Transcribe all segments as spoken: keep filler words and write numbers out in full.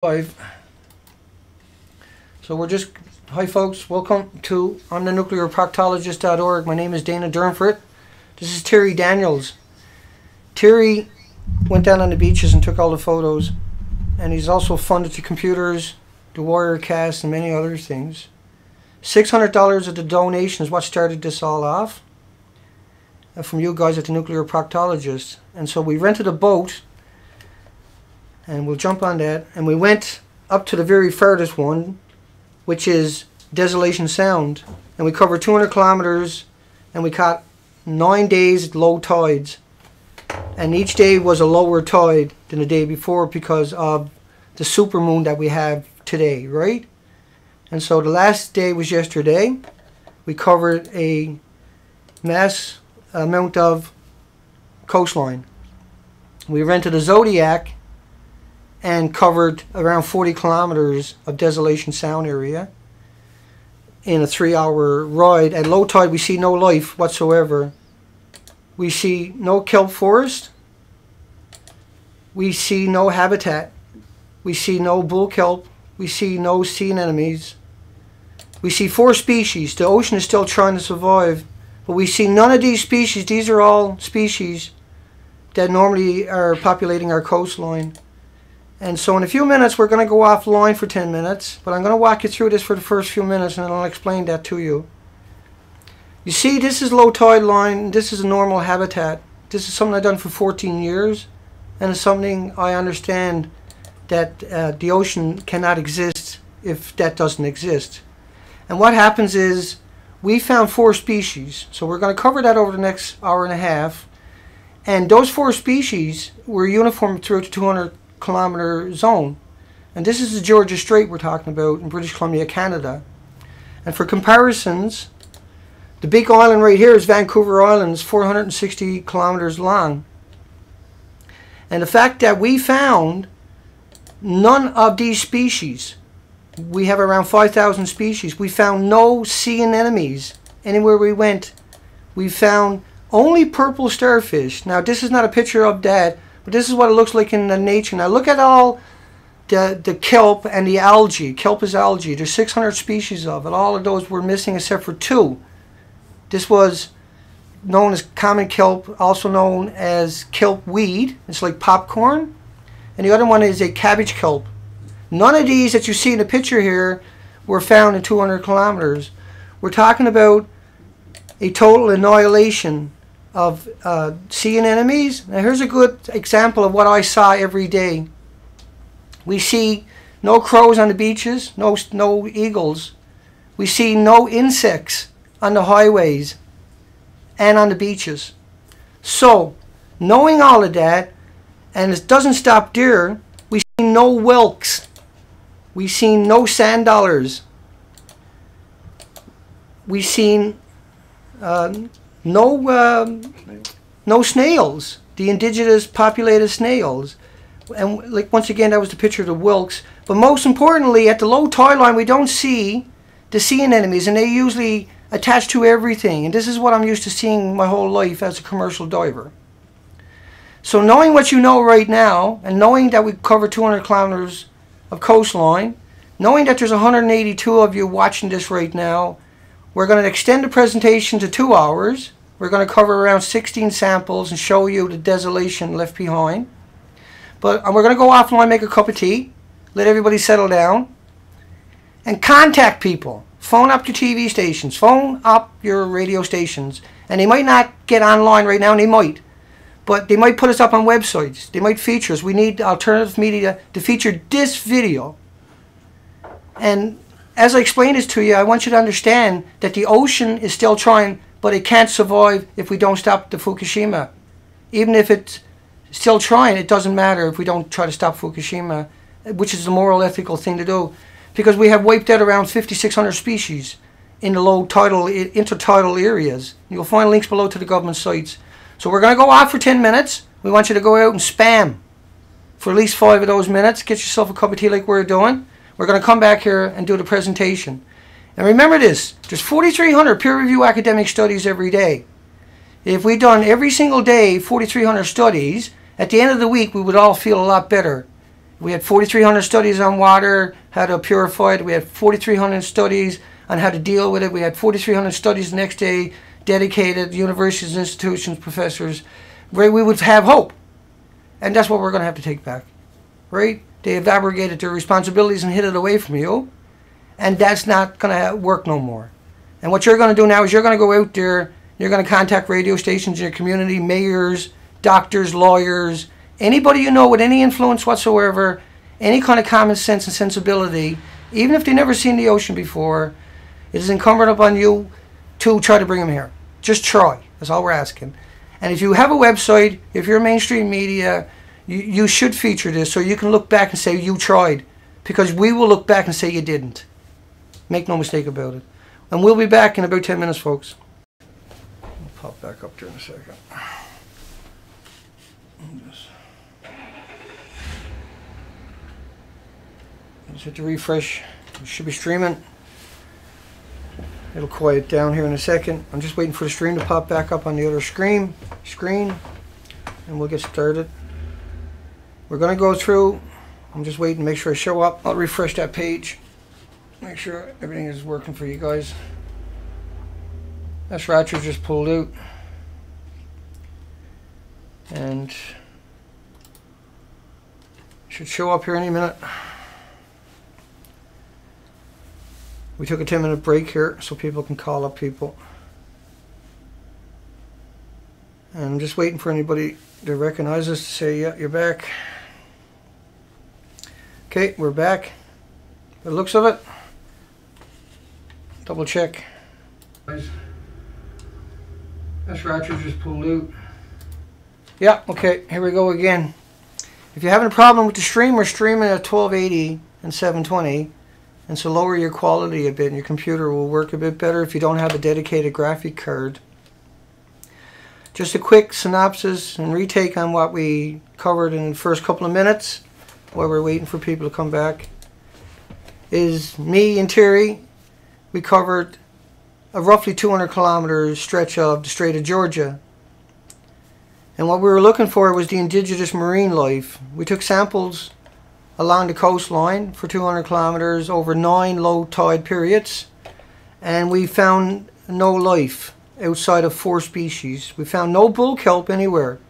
Five. So we're just, hi folks, welcome to, I'm the nuclear proctologist dot org. My name is Dana Dernfritt. This is Terry Daniels. Terry went down on the beaches and took all the photos, and he's also funded the computers, the Wirecast, and many other things. six hundred dollars of the donation is what started this all off, from you guys at the Nuclear Proctologist. And so we rented a boat, and we'll jump on that, and we went up to the very furthest one, which is Desolation Sound, and we covered two hundred kilometers, and we caught nine days at low tides, and each day was a lower tide than the day before because of the supermoon that we have today, right? And so the last day was yesterday. We covered a mass amount of coastline. We rented a Zodiac and covered around forty kilometers of Desolation Sound area in a three hour ride. At low tide, we see no life whatsoever. We see no kelp forest. We see no habitat. We see no bull kelp. We see no sea anemones. We see four species. The ocean is still trying to survive, but we see none of these species. These are all species that normally are populating our coastline. And so in a few minutes, we're going to go offline for ten minutes, but I'm going to walk you through this for the first few minutes, and I'll explain that to you. You see, this is low tide line. This is a normal habitat. This is something I've done for fourteen years, and it's something I understand that uh, the ocean cannot exist if that doesn't exist. And what happens is we found four species. So we're going to cover that over the next hour and a half. And those four species were uniform through to two hundred kilometer zone, and this is the Georgia Strait we're talking about in British Columbia, Canada. And for comparisons, the big island right here is Vancouver Island. It's four hundred sixty kilometers long, and the fact that we found none of these species, we have around five thousand species, we found no sea anemones anywhere we went. We found only purple starfish. Now this is not a picture of that, but this is what it looks like in the nature. Now look at all the, the kelp and the algae. Kelp is algae. There's six hundred species of it. All of those were missing except for two. This was known as common kelp, also known as kelp weed. It's like popcorn. And the other one is a cabbage kelp. None of these that you see in the picture here were found in two hundred kilometers. We're talking about a total annihilation of uh, sea anemones. Now here's a good example of what I saw every day. We see no crows on the beaches, no, no eagles. We see no insects on the highways and on the beaches. So knowing all of that, and it doesn't stop there, we see no whelks. We see no sand dollars. We see uh, No, um, no snails, the indigenous populated snails. And like once again, that was the picture of the whelks. But most importantly, at the low tide line, we don't see the sea anemones, and they usually attach to everything. And this is what I'm used to seeing my whole life as a commercial diver. So knowing what you know right now, and knowing that we cover two hundred kilometers of coastline, knowing that there's one hundred eighty-two of you watching this right now, we're going to extend the presentation to two hours. We're going to cover around sixteen samples and show you the desolation left behind. But we're going to go offline, make a cup of tea, let everybody settle down, and contact people. Phone up your T V stations. Phone up your radio stations. And they might not get online right now, and they might. But they might put us up on websites. They might feature us. We need alternative media to feature this video. And as I explain this to you, I want you to understand that the ocean is still trying, but it can't survive if we don't stop the Fukushima. Even if it's still trying, it doesn't matter if we don't try to stop Fukushima, which is the moral, ethical thing to do, because we have wiped out around fifty-six hundred species in the low tidal, intertidal areas. You'll find links below to the government sites. So we're going to go off for ten minutes. We want you to go out and spam for at least five of those minutes. Get yourself a cup of tea like we're doing. We're going to come back here and do the presentation. And remember this, there's four thousand three hundred peer-reviewed academic studies every day. If we'd done every single day four thousand three hundred studies, at the end of the week we would all feel a lot better. We had forty-three hundred studies on water, how to purify it. We had forty-three hundred studies on how to deal with it. We had forty-three hundred studies the next day, dedicated universities, institutions, professors, where we would have hope. And that's what we're going to have to take back, right? They have abrogated their responsibilities and hid it away from you, and that's not going to work no more. And what you're going to do now is you're going to go out there, you're going to contact radio stations in your community, mayors, doctors, lawyers, anybody you know with any influence whatsoever, any kind of common sense and sensibility, even if they've never seen the ocean before. It is incumbent upon you to try to bring them here. Just try. That's all we're asking. And if you have a website, if you're mainstream media, you, you should feature this so you can look back and say you tried, because we will look back and say you didn't. Make no mistake about it. And we'll be back in about ten minutes, folks. I'll pop back up there in a second. Just, just hit the refresh. We should be streaming. It'll quiet down here in a second. I'm just waiting for the stream to pop back up on the other screen, screen, and we'll get started. We're going to go through. I'm just waiting to make sure I show up. I'll refresh that page. Make sure everything is working for you guys. That's Roger just pulled out. And should show up here any minute. We took a ten minute break here so people can call up people. And I'm just waiting for anybody to recognize us to say, yeah, you're back. Okay, we're back. The looks of it. Double check. That's Roger just pulled out. Yeah, okay, here we go again. If you're having a problem with the stream, we're streaming at twelve eighty and seven twenty. And so lower your quality a bit and your computer will work a bit better if you don't have a dedicated graphic card. Just a quick synopsis and retake on what we covered in the first couple of minutes while we're waiting for people to come back. Is me and Terry, we covered a roughly two hundred kilometers stretch of the Strait of Georgia. And what we were looking for was the indigenous marine life. We took samples along the coastline for two hundred kilometers over nine low tide periods, and we found no life outside of four species. We found no bull kelp anywhere.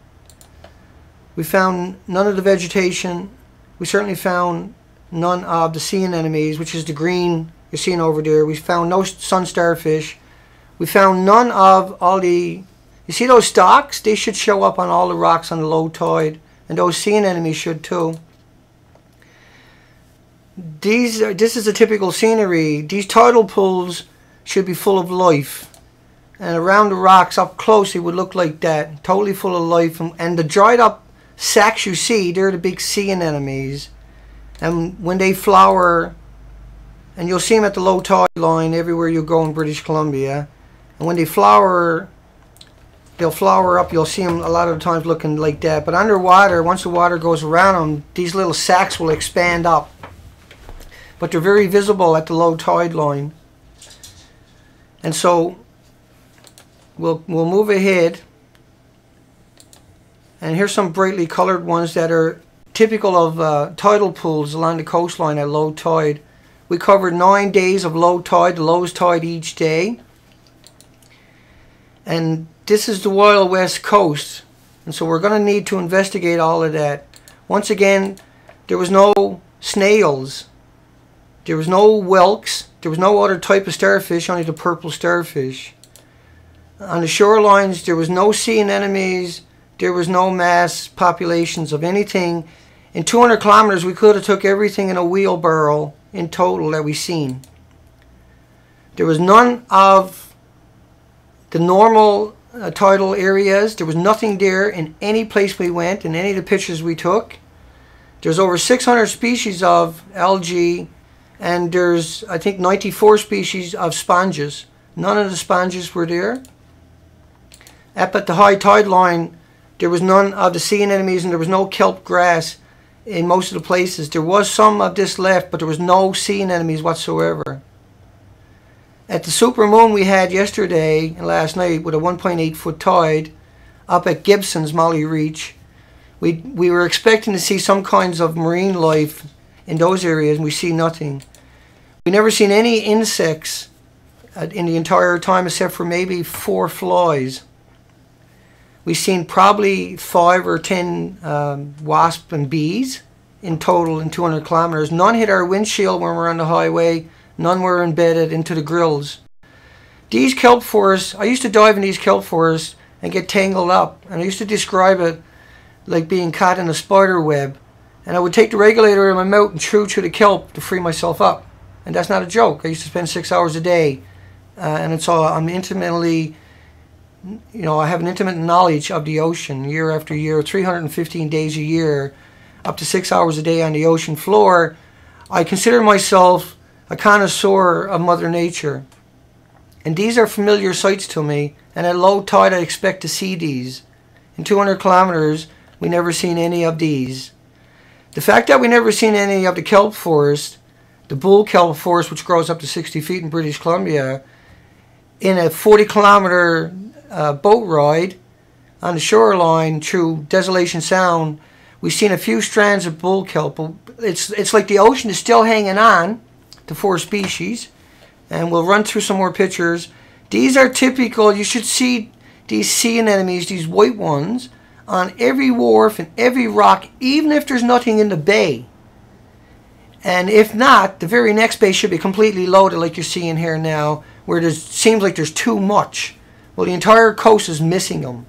We found none of the vegetation. We certainly found none of the sea anemones, which is the green you're seeing over there. We found no sun starfish. We found none of all the, you see those stalks? They should show up on all the rocks on the low tide, and those sea anemones should too. These, this is a typical scenery. These tidal pools should be full of life, and around the rocks up close it would look like that, totally full of life. And, and the dried up sacks you see, they're the big sea anemones, and when they flower, and you'll see them at the low tide line everywhere you go in British Columbia, and when they flower, they'll flower up. You'll see them a lot of the times looking like that, but underwater, once the water goes around them, these little sacks will expand up. But they're very visible at the low tide line. And so we'll, we'll move ahead. And here's some brightly colored ones that are typical of uh, tidal pools along the coastline at low tide. We covered nine days of low tide, the lowest tide each day. And this is the Wild West Coast. And so we're going to need to investigate all of that. Once again, there was no snails. There was no whelks. There was no other type of starfish, only the purple starfish. On the shorelines, there was no sea anemones. There was no mass populations of anything. In two hundred kilometers, we could have took everything in a wheelbarrow in total that we seen. There was none of the normal uh, tidal areas. There was nothing there in any place we went, in any of the pictures we took. There's over six hundred species of algae. And there's, I think, ninety-four species of sponges. None of the sponges were there. Up at the high tide line, there was none of the sea anemones, and there was no kelp grass in most of the places. There was some of this left, but there was no sea anemones whatsoever. At the supermoon we had yesterday and last night with a one point eight foot tide up at Gibsons, Molly's Reach, We, we were expecting to see some kinds of marine life in those areas, and we see nothing. We never seen any insects in the entire time except for maybe four flies. We've seen probably five or ten um, wasps and bees in total in two hundred kilometers. None hit our windshield when we were on the highway. None were embedded into the grills. These kelp forests, I used to dive in these kelp forests and get tangled up, and I used to describe it like being caught in a spider web, and I would take the regulator in my mouth and chew through the kelp to free myself up, and that's not a joke. I used to spend six hours a day, uh, and so I'm intimately, you know, I have an intimate knowledge of the ocean year after year, three hundred fifteen days a year, up to six hours a day on the ocean floor. I consider myself a connoisseur of Mother Nature, and these are familiar sights to me, and at low tide I expect to see these. In two hundred kilometers, we never seen any of these. The fact that we never seen any of the kelp forest, the bull kelp forest, which grows up to sixty feet in British Columbia, in a forty kilometer uh, boat ride on the shoreline through Desolation Sound, we've seen a few strands of bull kelp. It's, it's like the ocean is still hanging on to four species, and we'll run through some more pictures. These are typical. You should see these sea anemones, these white ones, on every wharf and every rock, even if there's nothing in the bay. And if not, the very next bay should be completely loaded, like you're seeing here now, where it seems like there's too much. Well, the entire coast is missing them.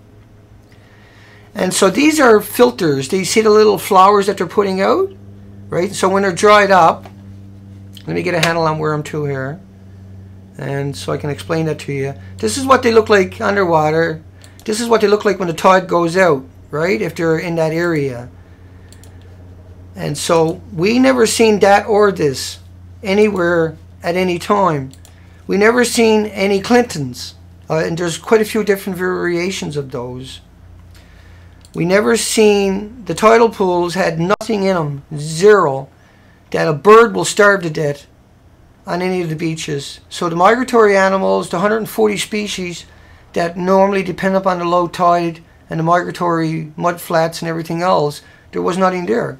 And so these are filters. Do you see the little flowers that they're putting out? Right? So when they're dried up, let me get a handle on where I'm to here, and so I can explain that to you. This is what they look like underwater. This is what they look like when the tide goes out, right, if they're in that area. And so we never seen that or this anywhere at any time. We never seen any Clintons, uh, and there's quite a few different variations of those. We never seen, the tidal pools had nothing in them, zero, that a bird will starve to death on any of the beaches. So the migratory animals, the one hundred forty species that normally depend upon the low tide and the migratory mud flats and everything else, there was nothing there.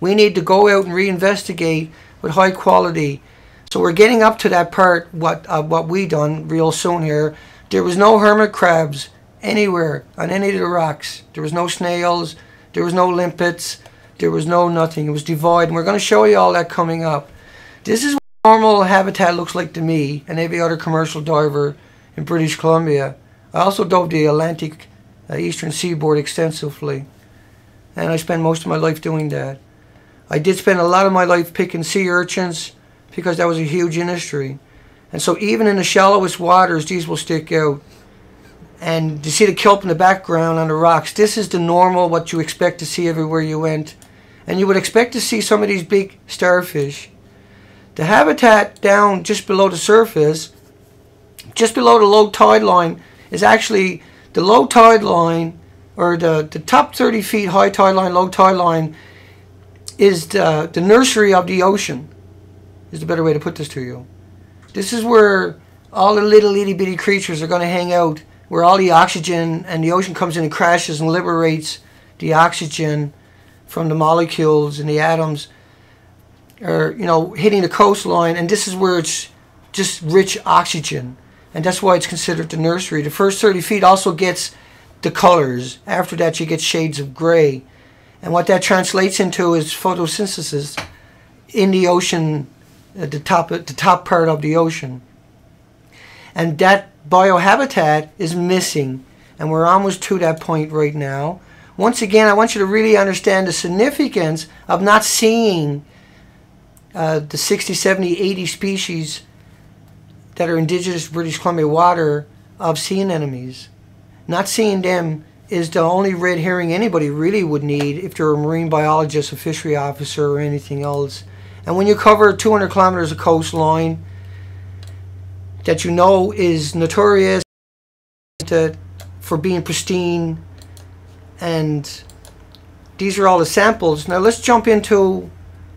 We need to go out and reinvestigate with high quality. So we're getting up to that part, what uh, what we done real soon here. There was no hermit crabs anywhere on any of the rocks. There was no snails, there was no limpets, there was no nothing. It was devoid, and we're going to show you all that coming up. This is what normal habitat looks like to me and every other commercial diver in British Columbia. I also dove the Atlantic uh, Eastern Seaboard extensively, and I spent most of my life doing that. I did spend a lot of my life picking sea urchins because that was a huge industry. And so even in the shallowest waters, these will stick out. And you see the kelp in the background on the rocks. This is the normal, what you expect to see everywhere you went. And you would expect to see some of these big starfish. The habitat down just below the surface, just below the low tide line, is actually the low tide line, or the, the top thirty feet high tide line, low tide line, is the, the nursery of the ocean, is the better way to put this to you. This is where all the little itty bitty creatures are going to hang out, where all the oxygen and the ocean comes in and crashes and liberates the oxygen from the molecules and the atoms, or, you know, hitting the coastline, and this is where it's just rich oxygen. And that's why it's considered the nursery. The first thirty feet also gets the colors. After that, you get shades of gray. And what that translates into is photosynthesis in the ocean, at the top, the top part of the ocean. And that biohabitat is missing. And we're almost to that point right now. Once again, I want you to really understand the significance of not seeing uh, the sixty, seventy, eighty species that are indigenous to British Columbia water of sea anemones. Not seeing them is the only red herring anybody really would need if they're a marine biologist, a fishery officer, or anything else. And when you cover two hundred kilometers of coastline that you know is notorious for being pristine, and these are all the samples. Now let's jump into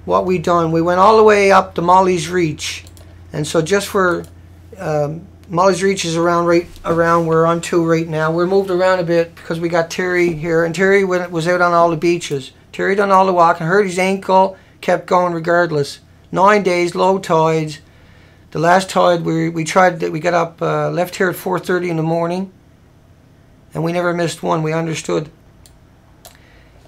what we done. We went all the way up to Molly's Reach, and so just for Um, Molly's Reach is around right around. We're on two right now. We're moved around a bit because we got Terry here, and Terry was out on all the beaches. Terry done all the walking, hurt his ankle, kept going regardless. Nine days, low tides. The last tide we we tried that we got up, uh, left here at four thirty in the morning, and we never missed one. We understood.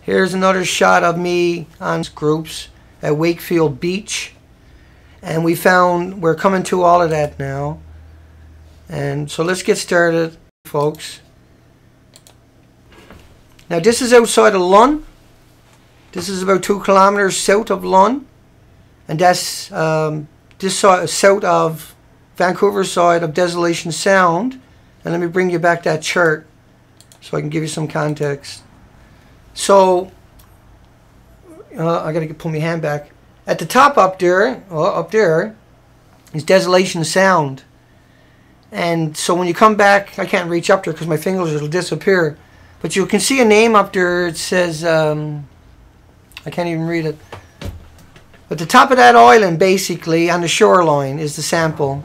Here's another shot of me on groups at Wakefield Beach, and we found we're coming to all of that now. And so let's get started, folks. Now this is outside of Lund. This is about two kilometers south of Lund, and that's um, this side, south of Vancouver side of Desolation Sound. And let me bring you back that chart so I can give you some context. So uh, I got to pull my hand back. At the top up there, uh, up there, is Desolation Sound. And so when you come back, I can't reach up there because my fingers will disappear. But you can see a name up there. It says, um, I can't even read it. But the top of that island, basically, on the shoreline, is the sample.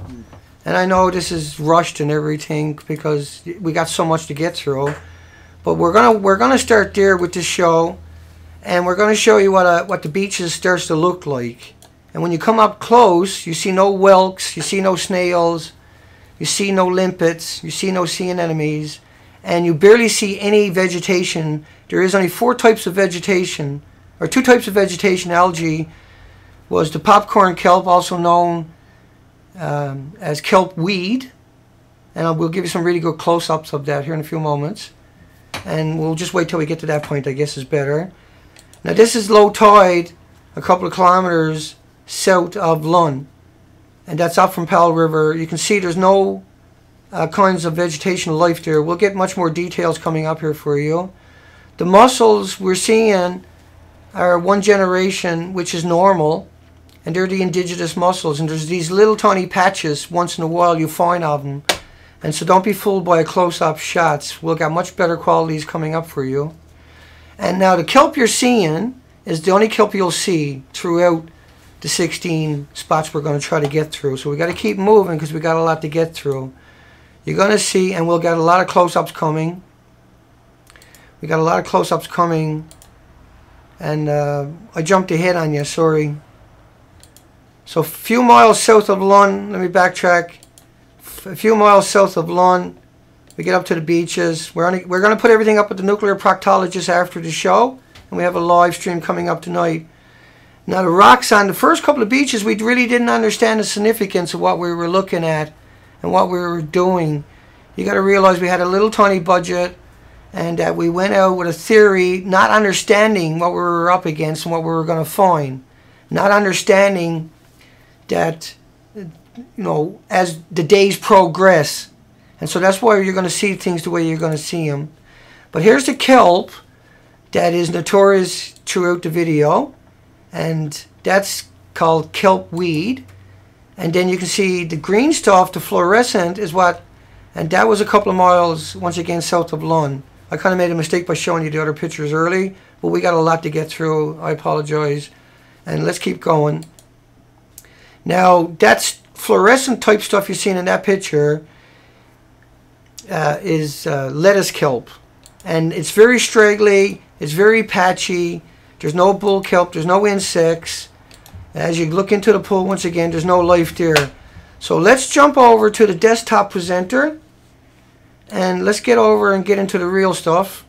And I know this is rushed and everything because we got so much to get through. But we're gonna we're gonna start there with this show, and we're gonna show you what a, what the beaches starts to look like. And when you come up close, you see no whelks, you see no snails. You see no limpets, you see no sea anemones, and you barely see any vegetation. There is only four types of vegetation, or two types of vegetation. Algae was the popcorn kelp, also known um, as kelp weed, and I will give you some really good close-ups of that here in a few moments. And we'll just wait till we get to that point, I guess is better. Now this is low tide, a couple of kilometers south of Lund. And that's up from Powell River. You can see there's no uh, kinds of vegetational life there. We'll get much more details coming up here for you. The mussels we're seeing are one generation, which is normal, and they're the indigenous mussels. And there's these little tiny patches once in a while you find of them. And so don't be fooled by close-up shots. We'll get much better qualities coming up for you. And now the kelp you're seeing is the only kelp you'll see throughout the sixteen spots we're going to try to get through. So we got to keep moving because we got a lot to get through. You're going to see, and we'll get a lot of close-ups coming. We got a lot of close-ups coming, and uh, I jumped ahead on you. Sorry. So a few miles south of Lund. Let me backtrack. A few miles south of Lund, we get up to the beaches. We're on, we're going to put everything up with the nuclear proctologist after the show, and we have a live stream coming up tonight. Now the rocks on the first couple of beaches, we really didn't understand the significance of what we were looking at and what we were doing. You got to realize we had a little tiny budget, and that we went out with a theory, not understanding what we were up against and what we were going to find. Not understanding that, you know, as the days progress. And so that's why you're going to see things the way you're going to see them. But here's the kelp that is notorious throughout the video. And that's called kelp weed. And then you can see the green stuff, the fluorescent, is what, and that was a couple of miles, once again, south of Lund. I kind of made a mistake by showing you the other pictures early, but we got a lot to get through. I apologize. And let's keep going. Now, that's fluorescent type stuff you're seeing in that picture uh, is uh, lettuce kelp. And it's very straggly, it's very patchy. There's no bull kelp, there's no insects. As you look into the pool, once again, there's no life there. So let's jump over to the desktop presenter, and let's get over and get into the real stuff.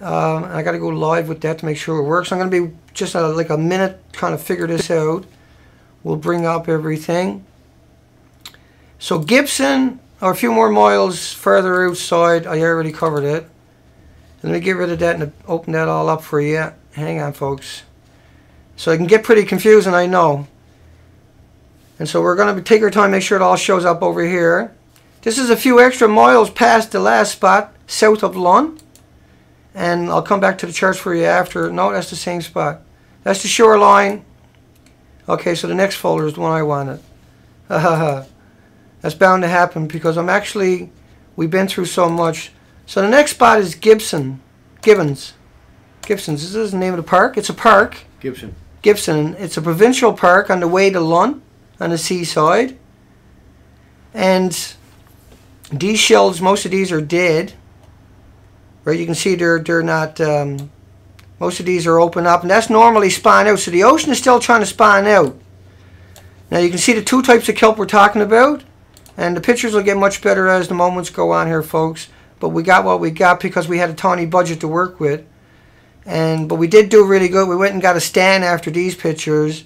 Um, I got to go live with that to make sure it works. I'm going to be just a, like a minute trying to figure this out. We'll bring up everything. So Gibson, or a few more miles further outside, I already covered it. Let me get rid of that and open that all up for you. Hang on, folks. So it can get pretty confusing, I know. And so we're going to take our time, make sure it all shows up over here. This is a few extra miles past the last spot, south of Lund. And I'll come back to the charts for you after. No, that's the same spot. That's the shoreline. Okay, so the next folder is the one I wanted. That's bound to happen because I'm actually, we've been through so much. So the next spot is Gibson, Gibbons. Gibsons. This is the name of the park. It's a park. Gibson. Gibson. It's a provincial park on the way to Lund, on the seaside. And These shells, most of these are dead. Right, you can see they're, they're not, um, most of these are open up, and that's normally spawn out. So the ocean is still trying to spawn out. Now you can see the two types of kelp we're talking about, and the pictures will get much better as the moments go on here, folks. But we got what we got because we had a tiny budget to work with. And but we did do really good. We went and got a stand after these pictures.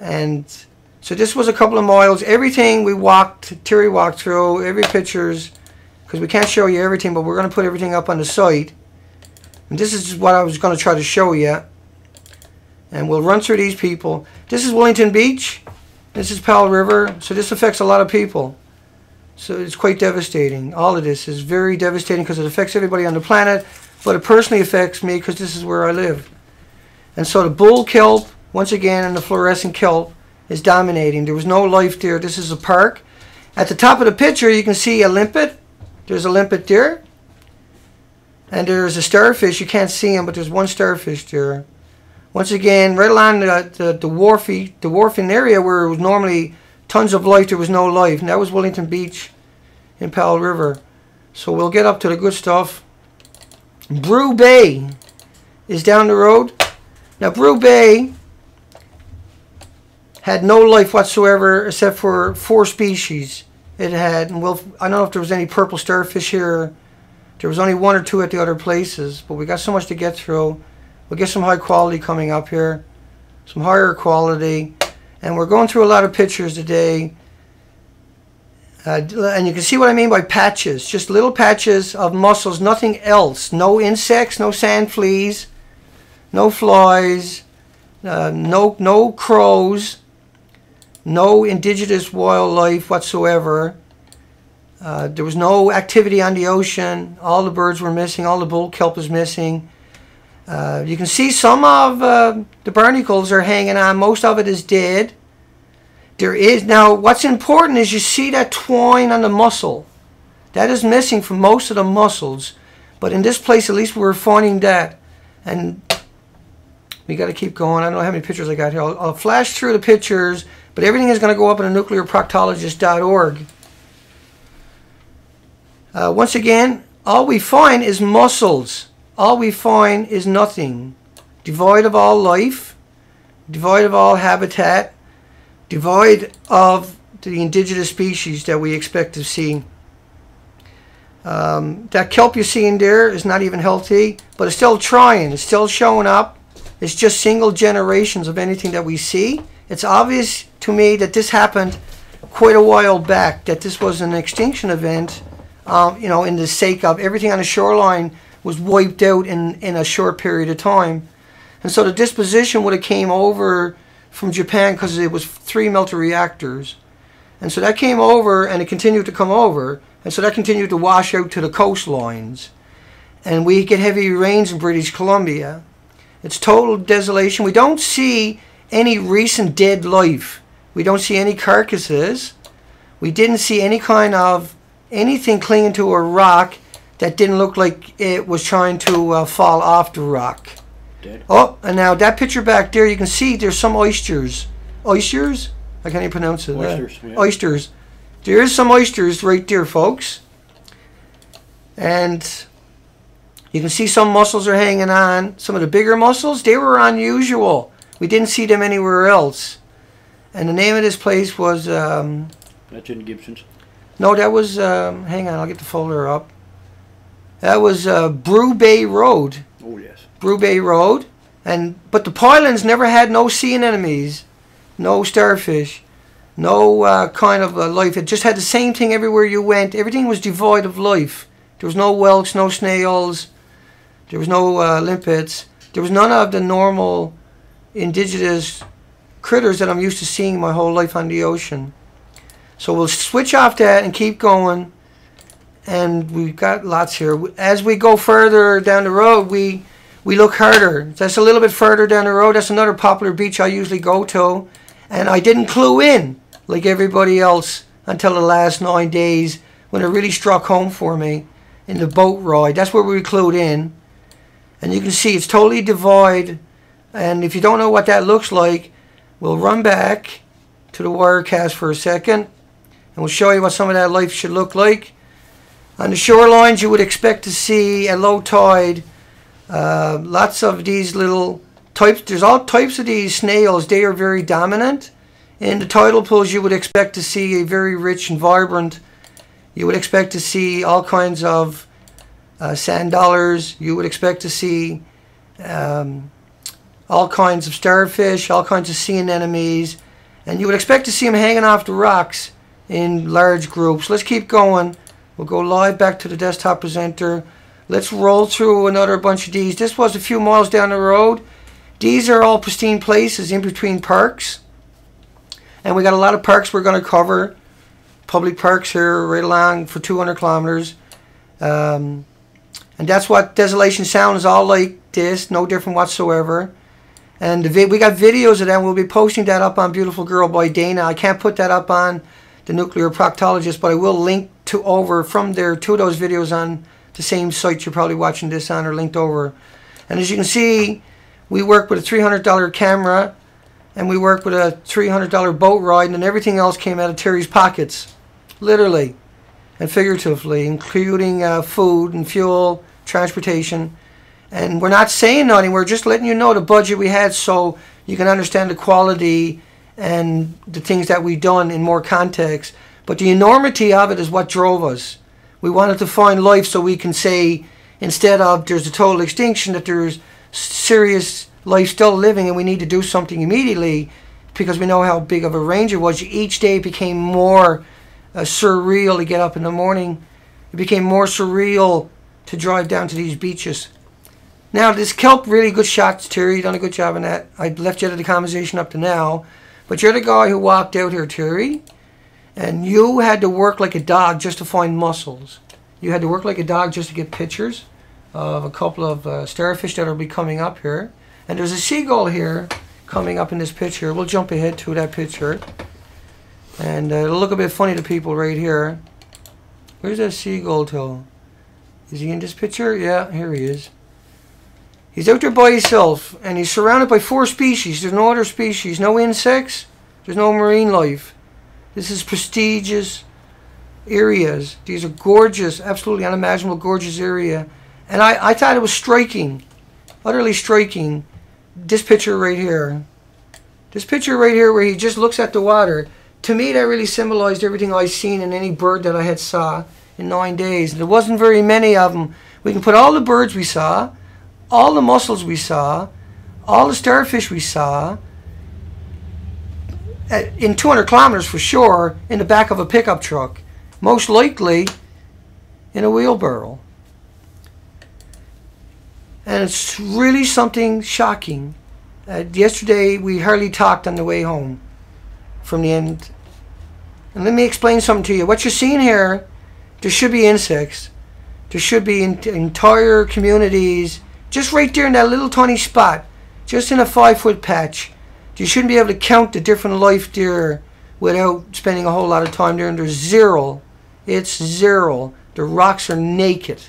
And so this was a couple of miles. Everything we walked, Terry walked through, every pictures, because we can't show you everything, but we're going to put everything up on the site. And this is what I was going to try to show you. And we'll run through these people. This is Wellington Beach. This is Powell River. So this affects a lot of people. So it's quite devastating. All of this is very devastating because it affects everybody on the planet, but it personally affects me because this is where I live. And so the bull kelp, once again, and the fluorescent kelp is dominating. There was no life there. This is a park. At the top of the picture, you can see a limpet. There's a limpet there. And there's a starfish. You can't see him, but there's one starfish there. Once again, right along the, the, the, wharfy, the wharfing area where it was normally tons of life, there was no life. And that was Wellington Beach in Powell River. So we'll get up to the good stuff. Brew Bay is down the road. Now, Brew Bay had no life whatsoever except for four species it had. And we'll, I don't know if there was any purple starfish here. There was only one or two at the other places. But we got so much to get through. We'll get some high quality coming up here. Some higher quality. And we're going through a lot of pictures today. Uh, and you can see what I mean by patches. Just little patches of mussels, nothing else. No insects, no sand fleas, no flies, uh, no, no crows, no indigenous wildlife whatsoever. Uh, there was no activity on the ocean. All the birds were missing. All the bull kelp was missing. Uh, you can see some of uh, the barnacles are hanging on. Most of it is dead. There is now, what's important is you see that twine on the mussel. That is missing from most of the mussels. But in this place, at least we're finding that. And we got to keep going. I don't know how many pictures I got here. I'll, I'll flash through the pictures. But everything is going to go up on the nuclear proctologist dot org. Uh, once again, all we find is mussels. All we find is nothing. Devoid of all life, devoid of all habitat, devoid of the indigenous species that we expect to see. Um, that kelp you're seeing there is not even healthy, but it's still trying. It's still showing up. It's just single generations of anything that we see. It's obvious to me that this happened quite a while back, that this was an extinction event, um, you know, in the sake of everything on the shoreline was wiped out in, in a short period of time. And so the disposition would have came over from Japan because it was three melter reactors. And so that came over and it continued to come over. And so that continued to wash out to the coastlines. And we get heavy rains in British Columbia. It's total desolation. We don't see any recent dead life. We don't see any carcasses. We didn't see any kind of anything clinging to a rock that didn't look like it was trying to uh, fall off the rock. Dead. Oh, and now that picture back there, you can see there's some oysters. Oysters? I can't even pronounce it. Oysters. Yeah. Oysters. There is some oysters right there, folks. And you can see some mussels are hanging on. Some of the bigger mussels, they were unusual. We didn't see them anywhere else. And the name of this place was... Um, That's in Gibsons. No, that was... Um, hang on, I'll get the folder up. That was uh, Brew Bay Road. Oh, yes. Brew Bay Road. And, but the pylons never had no sea anemones, no starfish, no uh, kind of uh, life. It just had the same thing everywhere you went. Everything was devoid of life. There was no whelks, no snails. There was no uh, limpets. There was none of the normal indigenous critters that I'm used to seeing my whole life on the ocean. So we'll switch off that and keep going. And we've got lots here. As we go further down the road, we we look harder. That's a little bit further down the road. That's another popular beach I usually go to. And I didn't clue in like everybody else until the last nine days when it really struck home for me in the boat ride. That's where we clued in. And you can see it's totally devoid. And if you don't know what that looks like, we'll run back to the Wirecast for a second. And we'll show you what some of that life should look like. On the shorelines, you would expect to see at low tide uh, lots of these little types. There's all types of these snails. They are very dominant. In the tidal pools, you would expect to see a very rich and vibrant. You would expect to see all kinds of uh, sand dollars. You would expect to see um, all kinds of starfish, all kinds of sea anemones. And you would expect to see them hanging off the rocks in large groups. Let's keep going. We'll go live back to the desktop presenter. Let's roll through another bunch of these. This was a few miles down the road. These are all pristine places in between parks. And we got a lot of parks we're going to cover. Public parks here right along for two hundred kilometers. Um, and that's what Desolation Sound is all like this. No different whatsoever. And the vi we got videos of that. We'll be posting that up on Beautiful Girl by Dana. I can't put that up on The Nuclear Proctologist, but I will link to over from there to those videos on the same site you're probably watching this on or linked over. And as you can see, we work with a three hundred dollar camera, and we work with a three hundred dollar boat ride, and everything else came out of Terry's pockets, literally and figuratively, including uh, food and fuel, transportation. And we're not saying nothing, we're just letting you know the budget we had so you can understand the quality and the things that we've done in more context. But the enormity of it is what drove us. We wanted to find life so we can say, instead of there's a total extinction, that there's serious life still living and we need to do something immediately, because we know how big of a range it was. Each day became more uh, surreal to get up in the morning. It became more surreal to drive down to these beaches. Now this kelp, really good shots, Terry. You've done a good job on that. I left you out of the conversation up to now. But you're the guy who walked out here, Terry, and you had to work like a dog just to find mussels. You had to work like a dog just to get pictures of a couple of uh, starfish that will be coming up here. And there's a seagull here coming up in this picture. We'll jump ahead to that picture. And uh, it'll look a bit funny to people right here. Where's that seagull toe? Is he in this picture? Yeah, here he is. He's out there by himself, and he's surrounded by four species. There's no other species, no insects, there's no marine life. This is prestigious areas. These are gorgeous, absolutely unimaginable gorgeous area. And I, I thought it was striking, utterly striking, this picture right here. This picture right here where he just looks at the water. To me, that really symbolized everything I've seen in any bird that I had saw in nine days. And there wasn't very many of them. We can put all the birds we saw, all the mussels we saw, all the starfish we saw, in two hundred kilometers for sure, in the back of a pickup truck, most likely in a wheelbarrow. And it's really something shocking. Uh, yesterday we hardly talked on the way home from the end. And let me explain something to you. What you're seeing here, there should be insects. There should be in entire communities. Just right there in that little tiny spot, just in a five foot patch, you shouldn't be able to count the different life there without spending a whole lot of time there. And there's zero. It's zero. The rocks are naked.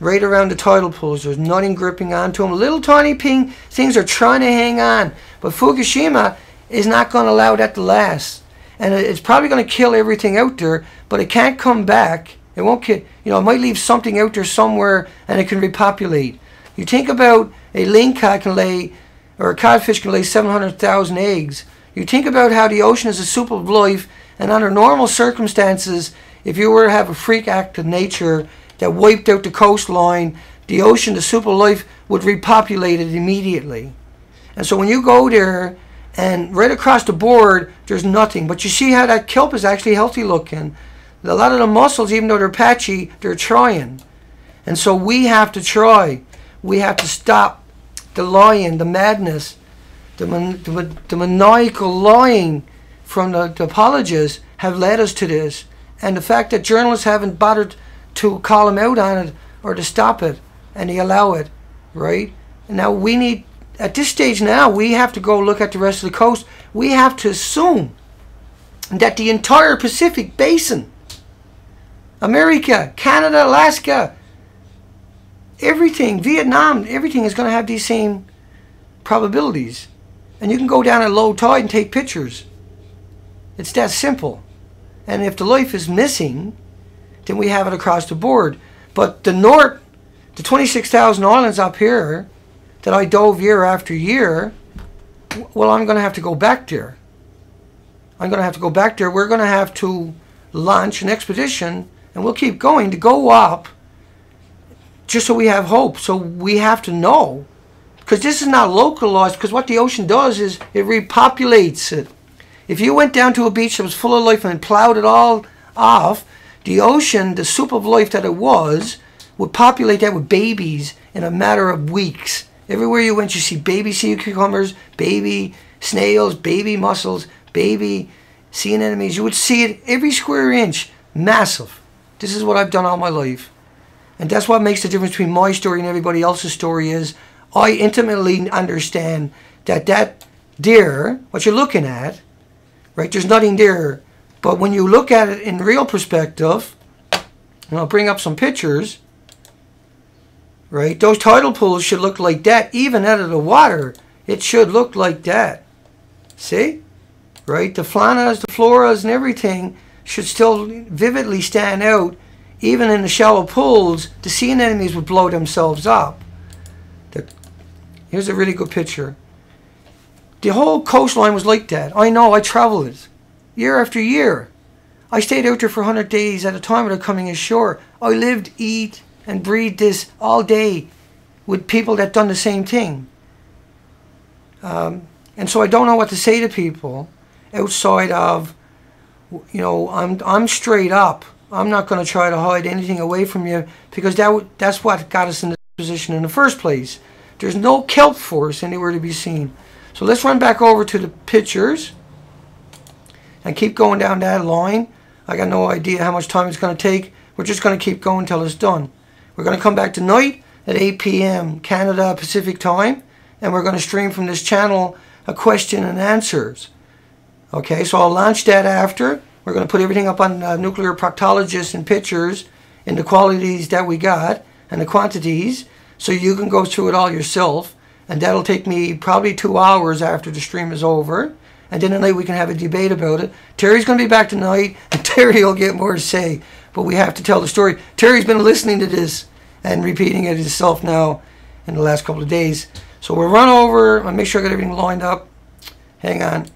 Right around the tidal pools, there's nothing gripping onto them. Little tiny ping things are trying to hang on. But Fukushima is not going to allow that to last. And it's probably going to kill everything out there, but it can't come back. It won't kill, you know, it might leave something out there somewhere and it can repopulate. You think about a lingcod can lay, or a codfish can lay seven hundred thousand eggs. You think about how the ocean is a soup of life, and under normal circumstances, if you were to have a freak act of nature that wiped out the coastline, the ocean, the soup of life, would repopulate it immediately. And so when you go there, and right across the board, there's nothing. But you see how that kelp is actually healthy looking. A lot of the mussels, even though they're patchy, they're trying. And so we have to try. We have to stop the lying, the madness, the, man, the, the maniacal lying from the, the apologists have led us to this. And the fact that journalists haven't bothered to call them out on it or to stop it, and they allow it, right? Now we need, at this stage now, we have to go look at the rest of the coast. We have to assume that the entire Pacific Basin, America, Canada, Alaska, everything, Vietnam, everything is going to have these same probabilities. And you can go down at low tide and take pictures. It's that simple. And if the life is missing, then we have it across the board. But the north, the twenty-six thousand islands up here that I dove year after year, well, I'm going to have to go back there. I'm going to have to go back there. We're going to have to launch an expedition, and we'll keep going to go up just so we have hope. So we have to know, because this is not localized, because what the ocean does is it repopulates it. If you went down to a beach that was full of life and plowed it all off, the ocean, the soup of life that it was, would populate that with babies in a matter of weeks. Everywhere you went, you see baby sea cucumbers, baby snails, baby mussels, baby sea anemones. You would see it every square inch. Massive. This is what I've done all my life. And that's what makes the difference between my story and everybody else's story is I intimately understand that that there, what you're looking at, right, there's nothing there. But when you look at it in real perspective, and I'll bring up some pictures, right, those tidal pools should look like that. Even out of the water, it should look like that. See? Right? The faunas, the floras, and everything should still vividly stand out. Even in the shallow pools, the sea anemones would blow themselves up. The, here's a really good picture. The whole coastline was like that. I know, I traveled it year after year. I stayed out there for one hundred days at a time without coming ashore. I lived, eat, and breathed this all day with people that done the same thing. Um, and so I don't know what to say to people outside of, you know, I'm, I'm straight up. I'm not going to try to hide anything away from you, because that w that's what got us in this position in the first place. There's no kelp forest anywhere to be seen. So let's run back over to the pictures and keep going down that line. I got no idea how much time it's going to take. We're just going to keep going until it's done. We're going to come back tonight at eight p m Canada Pacific time, and we're going to stream from this channel a question and answers. Okay, so I'll launch that after. We're going to put everything up on uh, Nuclear Proctologist and pictures and the qualities that we got and the quantities, so you can go through it all yourself. And that'll take me probably two hours after the stream is over. And then tonight we can have a debate about it. Terry's going to be back tonight, and Terry will get more to say. But we have to tell the story. Terry's been listening to this and repeating it himself now in the last couple of days. So we'll run over. I'll make sure I got everything lined up. Hang on.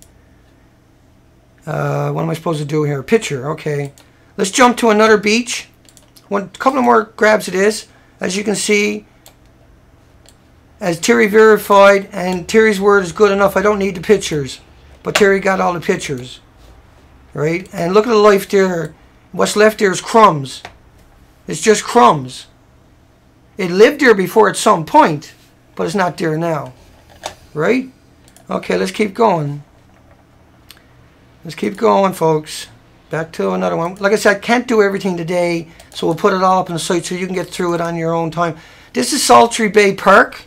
Uh, what am I supposed to do here? Picture, okay. Let's jump to another beach. One couple of more grabs of this. As you can see, as Terry verified, and Terry's word is good enough. I don't need the pictures, but Terry got all the pictures, right? And look at the life there. What's left there is crumbs. It's just crumbs. It lived there before at some point, but it's not there now, right? Okay, let's keep going. Let's keep going, folks. Back to another one. Like I said, I can't do everything today, so we'll put it all up on the site so you can get through it on your own time. This is Saltery Bay Park.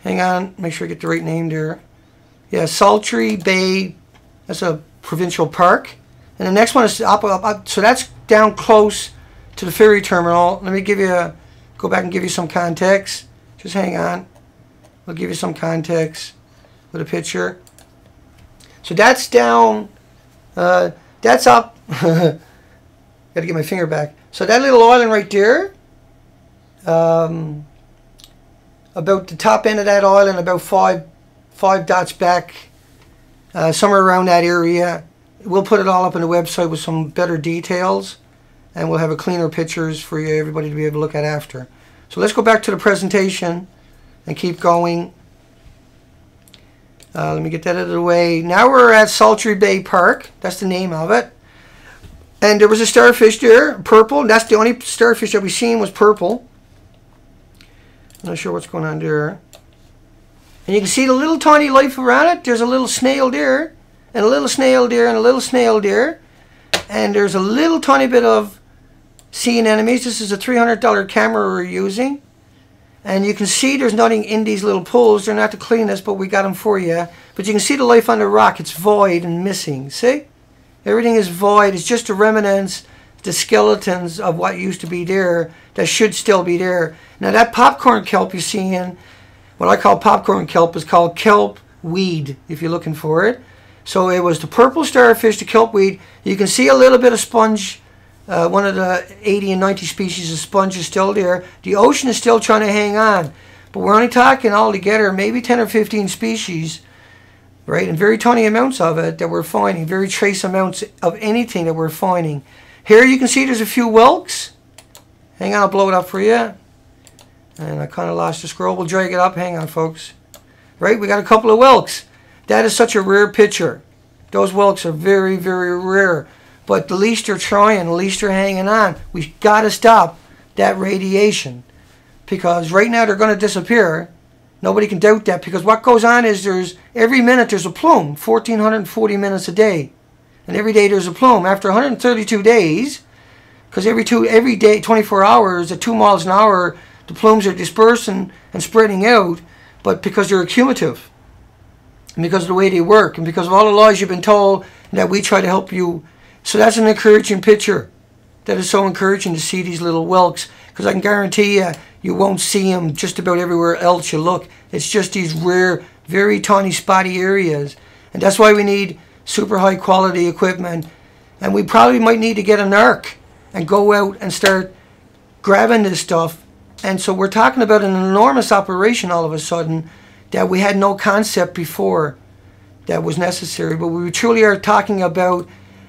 Hang on, make sure I get the right name there. Yeah, Saltery Bay, that's a provincial park. And the next one is up, up, up. So that's down close to the ferry terminal. Let me give you a, go back and give you some context. Just hang on. We'll give you some context with a picture. So that's down, uh, that's up, gotta get my finger back. So that little island right there, um, about the top end of that island, about five, five dots back, uh, somewhere around that area. We'll put it all up on the website with some better details, and we'll have a cleaner pictures for you, everybody to be able to look at after. So let's go back to the presentation and keep going. Uh, let me get that out of the way. Now we're at Saltery Bay Park. That's the name of it. And there was a starfish there, purple. That's the only starfish that we've seen was purple. Not sure what's going on there. And you can see the little tiny life around it. There's a little snail there, and a little snail there, and a little snail there. And there's a little tiny bit of sea anemones. This is a three hundred dollar camera we're using. And you can see there's nothing in these little pools. They're not the cleanest, but we got them for you. But you can see the life on the rock. It's void and missing. See? Everything is void. It's just the remnants, the skeletons of what used to be there that should still be there. Now, that popcorn kelp you're seeing, what I call popcorn kelp, is called kelp weed, if you're looking for it. So it was the purple starfish, the kelp weed. You can see a little bit of sponge Uh, one of the eighty and ninety species of sponge is still there. The ocean is still trying to hang on. But we're only talking altogether maybe ten or fifteen species, right? And very tiny amounts of it that we're finding, very trace amounts of anything that we're finding. Here you can see there's a few whelks. Hang on, I'll blow it up for you. And I kind of lost the scroll. We'll drag it up. Hang on, folks. Right, we got a couple of whelks. That is such a rare picture. Those whelks are very, very rare. But at least they're trying, at least they're hanging on. We've got to stop that radiation, because right now they're going to disappear. Nobody can doubt that, because what goes on is there's every minute there's a plume, one thousand four hundred forty minutes a day. And every day there's a plume. After one hundred thirty-two days, because every two every day, twenty-four hours, at two miles an hour, the plumes are dispersing and spreading out, but because they're accumulative, and because of the way they work, and because of all the lies you've been told, and that we try to help you. So that's an encouraging picture. That is so encouraging to see these little whelks, because I can guarantee you, you won't see them just about everywhere else you look. It's just these rare, very tiny, spotty areas. And that's why we need super high quality equipment. And we probably might need to get an arc and go out and start grabbing this stuff. And so we're talking about an enormous operation all of a sudden that we had no concept before that was necessary. But we truly are talking about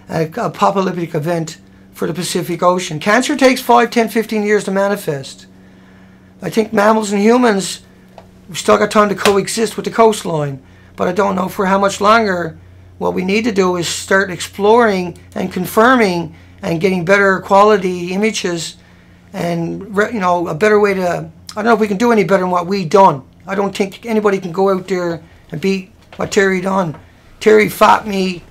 an apocalyptic event for the Pacific Ocean. Cancer takes five, ten, fifteen years to manifest. I think mammals and humans, we've still got time to coexist with the coastline. But I don't know for how much longer. What we need to do is start exploring and confirming and getting better quality images and, you know, a better way to... I don't know if we can do any better than what we've done. I don't think anybody can go out there and beat what Terry done. Terry fought me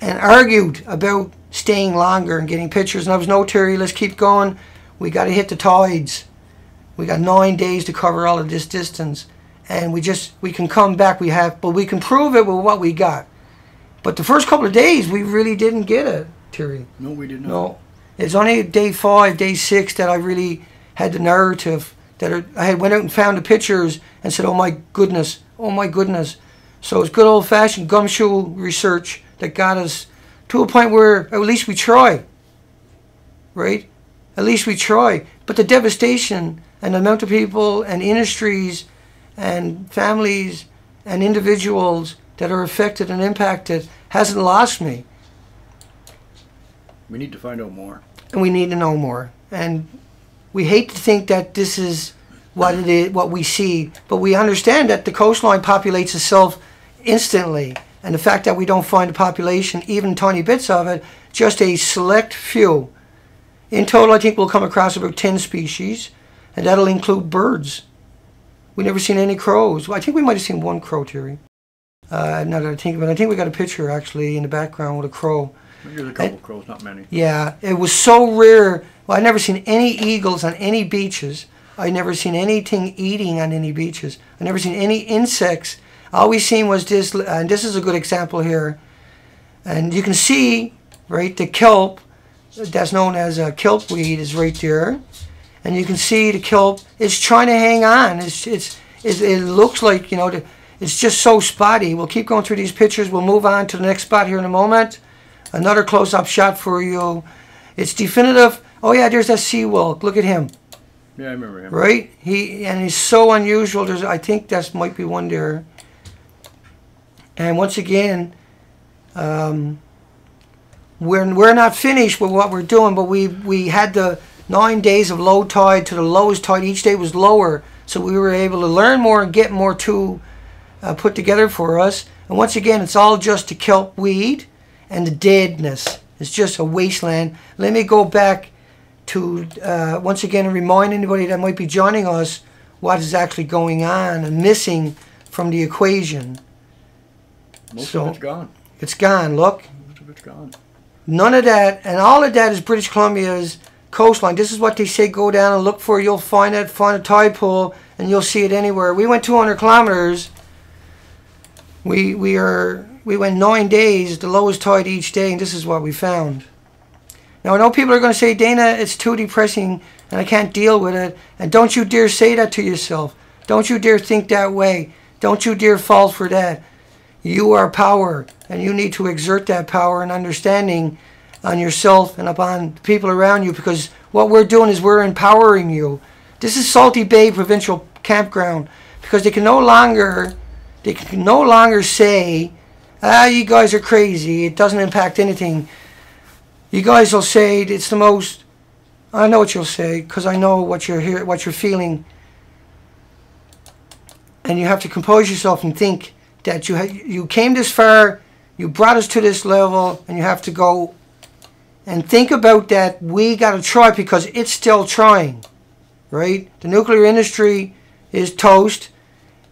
and argued about staying longer and getting pictures. And I was, no, Terry, let's keep going. We got to hit the tides. We got nine days to cover all of this distance. And we just, we can come back, we have, but we can prove it with what we got. But the first couple of days, we really didn't get it, Terry. No, we did not. No. It's only day five, day six that I really had the narrative that are, I had went out and found the pictures and said, oh my goodness, oh my goodness. So it's good old fashioned gumshoe research that got us to a point where at least we try, right? At least we try. But the devastation and the amount of people and industries and families and individuals that are affected and impacted hasn't lost me. We need to find out more. And we need to know more. And we hate to think that this is what it is, what we see, but we understand that the coastline populates itself instantly. And the fact that we don't find a population, even tiny bits of it, just a select few. In total, I think we'll come across about ten species, and that'll include birds. We've never seen any crows. Well, I think we might have seen one crow, Terry. Uh, now that I think of it, I think we got a picture, actually, in the background with a crow. There's a couple of crows, not many. Yeah, it was so rare. Well, I'd never seen any eagles on any beaches. I'd never seen anything eating on any beaches. I'd never seen any insects. All we seen was this, and this is a good example here. And you can see, right, the kelp, that's known as a kelpweed, is right there. And you can see the kelp is trying to hang on. It's, it's, it's, it looks like, you know, the, it's just so spotty. We'll keep going through these pictures. We'll move on to the next spot here in a moment. Another close-up shot for you. It's definitive. Oh, yeah, there's that sea whelk. Look at him. Yeah, I remember him. Right? He And he's so unusual. There's, I think that might be one there. And once again, um, we're, we're not finished with what we're doing, but we, we had the... Nine days of low tide to the lowest tide. Each day was lower, so we were able to learn more and get more to uh, put together for us. And once again, it's all just the kelp weed and the deadness. It's just a wasteland. Let me go back to, uh, once again, remind anybody that might be joining us what is actually going on and missing from the equation. Most so, of it's gone. It's gone, look. Most of it's gone. None of that, and all of that is British Columbia's coastline. This is what they say, go down and look for. You'll find it, find a tide pool, and you'll see it anywhere. We went two hundred kilometers. We we are we went nine days, the lowest tide each day, and this is what we found. Now I know people are going to say, Dana, it's too depressing, and I can't deal with it. And don't you dare say that to yourself. Don't you dare think that way. Don't you dare fall for that. You are power, and you need to exert that power and understanding on yourself and upon people around you, because what we're doing is we're empowering you. This is Saltery Bay Provincial Campground, because they can no longer they can no longer say, ah, you guys are crazy, it doesn't impact anything. You guys will say it's the most, I know what you'll say, because I know what you're hearing, what you're feeling. And you have to compose yourself and think that you, you came this far, you brought us to this level, and you have to go and think about that. We got to try, because it's still trying, right? The nuclear industry is toast.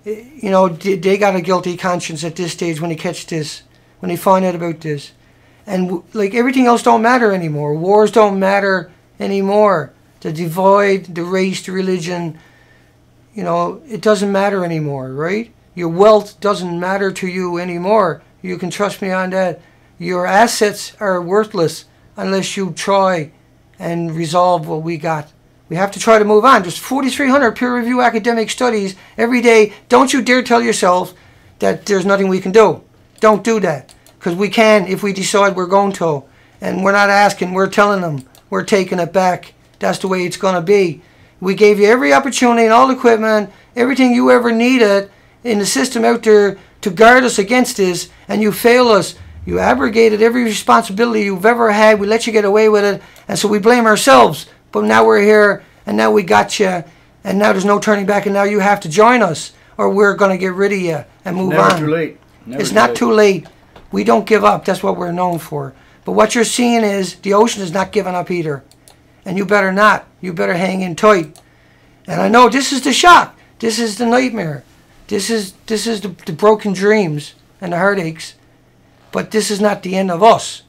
You know, they got a guilty conscience at this stage when they catch this, when they find out about this. And like everything else don't matter anymore. Wars don't matter anymore. The divide, the race, the religion, you know, it doesn't matter anymore, right? Your wealth doesn't matter to you anymore. You can trust me on that. Your assets are worthless unless you try and resolve what we got. We have to try to move on. There's four thousand three hundred peer-reviewed academic studies every day. Don't you dare tell yourself that there's nothing we can do. Don't do that, because we can if we decide we're going to. And we're not asking. We're telling them. We're taking it back. That's the way it's going to be. We gave you every opportunity and all the equipment, everything you ever needed in the system out there to guard us against this, and you fail us. You abrogated every responsibility you've ever had. We let you get away with it, and so we blame ourselves. But now we're here, and now we got you, and now there's no turning back, and now you have to join us, or we're going to get rid of you and move on. It's never too late. It's not too late. We don't give up. That's what we're known for. But what you're seeing is the ocean is not giving up either. And you better not. You better hang in tight. And I know this is the shock. This is the nightmare. This is this is the, the broken dreams and the heartaches. But this is not the end of us.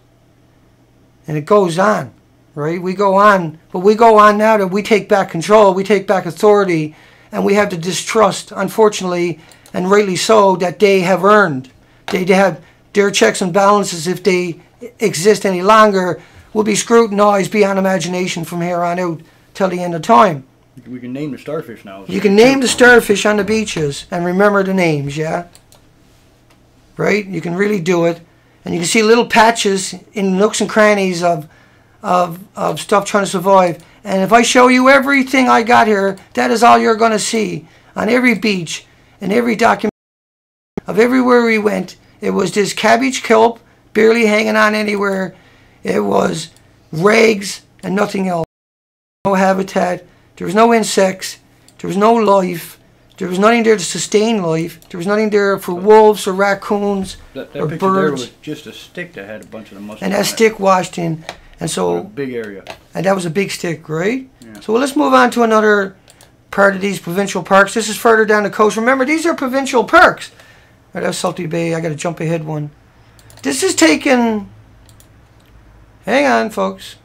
And it goes on, right? We go on. But we go on now that we take back control. We take back authority. And we have the distrust, unfortunately, and rightly so, that they have earned. They, they have their checks and balances, if they exist any longer, will be scrutinized beyond imagination from here on out till the end of time. We can name the starfish now. You can name the starfish on the beaches and remember the names, yeah? Right? You can really do it. And you can see little patches in nooks and crannies of, of, of stuff trying to survive. And if I show you everything I got here, that is all you're going to see on every beach and every document of everywhere we went. It was this cabbage kelp, barely hanging on anywhere. It was rags and nothing else. No habitat. There was no insects. There was no life. There was nothing there to sustain life. There was nothing there for wolves or raccoons that, that or birds. There was just a stick that had a bunch of the muscle. And that stick washed in, and so a big area. And that was a big stick, right? Yeah. So well, let's move on to another part of these provincial parks. This is further down the coast. Remember, these are provincial parks. All right, that's Saltery Bay. I got to jump ahead one. This is taken. Hang on, folks.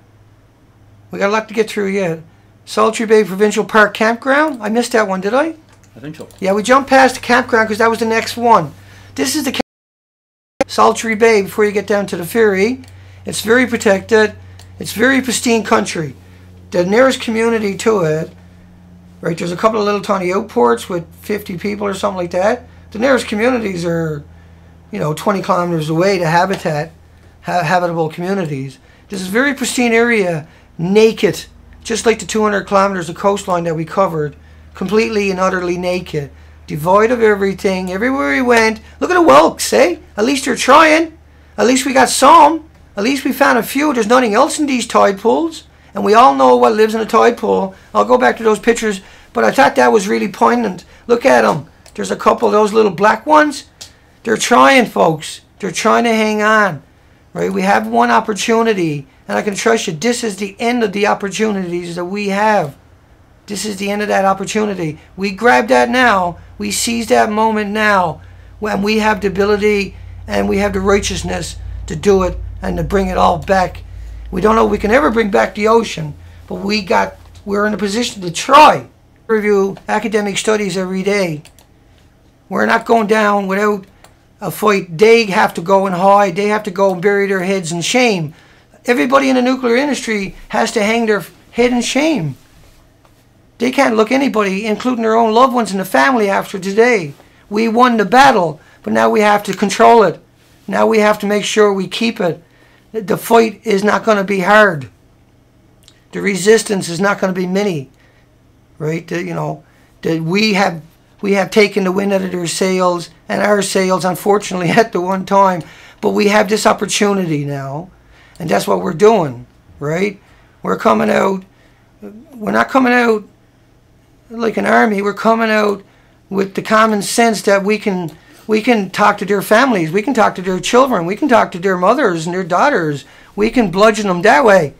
We got a lot to get through yet. Saltery Bay Provincial Park Campground. I missed that one, did I? I think so. Yeah, we jumped past the campground because that was the next one. This is the Saltery Bay before you get down to the ferry. It's very protected. It's very pristine country. The nearest community to it, right, there's a couple of little tiny outports with fifty people or something like that. The nearest communities are, you know, twenty kilometers away to habitat, ha habitable communities. This is a very pristine area, naked, just like the two hundred kilometers of coastline that we covered, completely and utterly naked, devoid of everything, everywhere we went. Look at the whelks, eh? At least they're trying. At least we got some. At least we found a few. There's nothing else in these tide pools, and we all know what lives in a tide pool. I'll go back to those pictures, but I thought that was really poignant. Look at them. There's a couple of those little black ones. They're trying, folks. They're trying to hang on, right? We have one opportunity, and I can trust you, this is the end of the opportunities that we have. This is the end of that opportunity. We grab that now. We seize that moment now when we have the ability and we have the righteousness to do it and to bring it all back. We don't know if we can ever bring back the ocean, but we got, we're in a position to try. Review academic studies every day. We're not going down without a fight. They have to go and hide. They have to go and bury their heads in shame. Everybody in the nuclear industry has to hang their head in shame. They can't look anybody, including their own loved ones and the family, after today. We won the battle, but now we have to control it. Now we have to make sure we keep it. the fight is not going to be hard. The resistance is not going to be many, right? The, you know, the, we have we have taken the wind out of their sails and our sails, unfortunately, at the one time. But we have this opportunity now, and that's what we're doing, right? We're coming out. We're not coming out like an army. We're coming out with the common sense that we can we can talk to their families, we can talk to their children, we can talk to their mothers and their daughters. We can bludgeon them that way,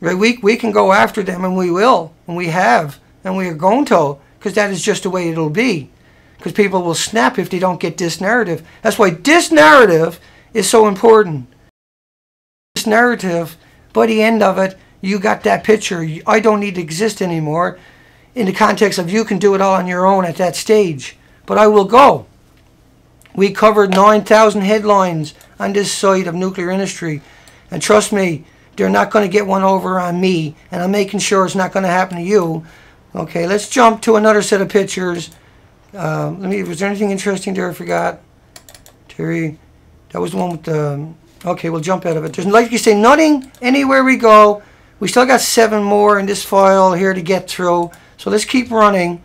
right? We we can go after them, and we will, and we have, and we are going to, because that is just the way it'll be. Because people will snap if they don't get this narrative. That's why this narrative is so important. This narrative, by the end of it, you got that picture. I don't need to exist anymore in the context of you can do it all on your own at that stage. But I will go. We covered nine thousand headlines on this side of nuclear industry. And trust me, they're not going to get one over on me. And I'm making sure it's not going to happen to you. Okay, let's jump to another set of pictures. Um, let me, was there anything interesting there I forgot? Terry, that was the one with the, okay, we'll jump out of it. There's, like you say, nothing anywhere we go. We still got seven more in this file here to get through. So let's keep running.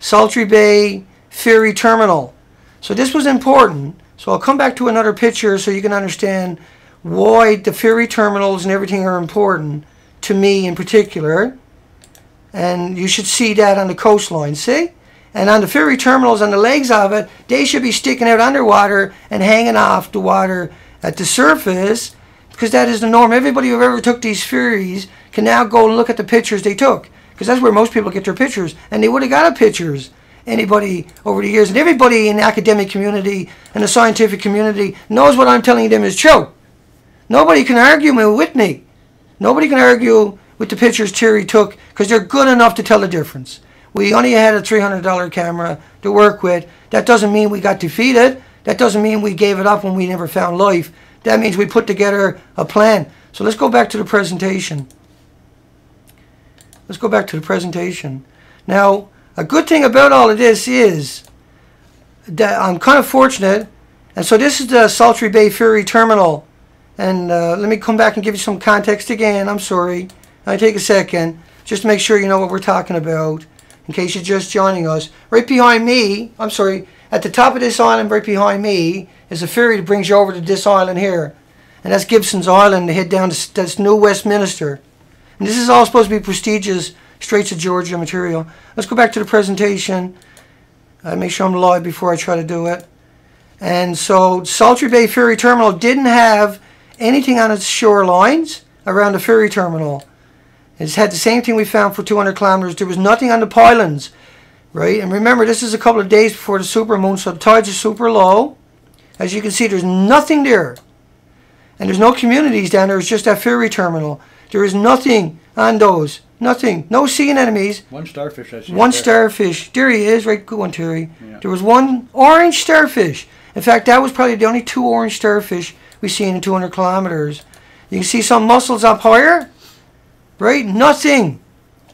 Saltery Bay Ferry Terminal. So this was important. So I'll come back to another picture so you can understand why the ferry terminals and everything are important to me in particular. And you should see that on the coastline, see? And on the ferry terminals, on the legs of it, they should be sticking out underwater and hanging off the water at the surface, because that is the norm. Everybody who ever took these ferries can now go and look at the pictures they took, because that's where most people get their pictures. And they would have got a pictures. Anybody over the years, and everybody in the academic community and the scientific community knows what I'm telling them is true. Nobody can argue with me. Nobody can argue with the pictures Terry took, because they're good enough to tell the difference. We only had a three hundred dollar camera to work with. That doesn't mean we got defeated. That doesn't mean we gave it up when we never found life. That means we put together a plan. So let's go back to the presentation. Let's go back to the presentation. Now, a good thing about all of this is that I'm kind of fortunate. And so this is the Saltery Bay Ferry Terminal. And uh, let me come back and give you some context again. I'm sorry. I take a second just to make sure you know what we're talking about, in case you're just joining us. Right behind me, I'm sorry, at the top of this island right behind me is a ferry that brings you over to this island here. And that's Gibsons Island to head down to, that's New Westminster. And this is all supposed to be prestigious Straits of Georgia material. Let's go back to the presentation. I make sure I'm live before I try to do it. And so Saltery Bay Ferry Terminal didn't have anything on its shorelines around the ferry terminal. It's had the same thing we found for two hundred kilometers. There was nothing on the pylons, right? And remember, this is a couple of days before the supermoon, so the tides are super low. As you can see, there's nothing there. And there's no communities down there. It's just that ferry terminal. There is nothing on those. Nothing. No sea anemones. One starfish, I see. One there. starfish. There he is. Right, good one, Terry. Yeah. There was one orange starfish. In fact, that was probably the only two orange starfish we seen in two hundred kilometers. You can see some mussels up higher. Right? Nothing.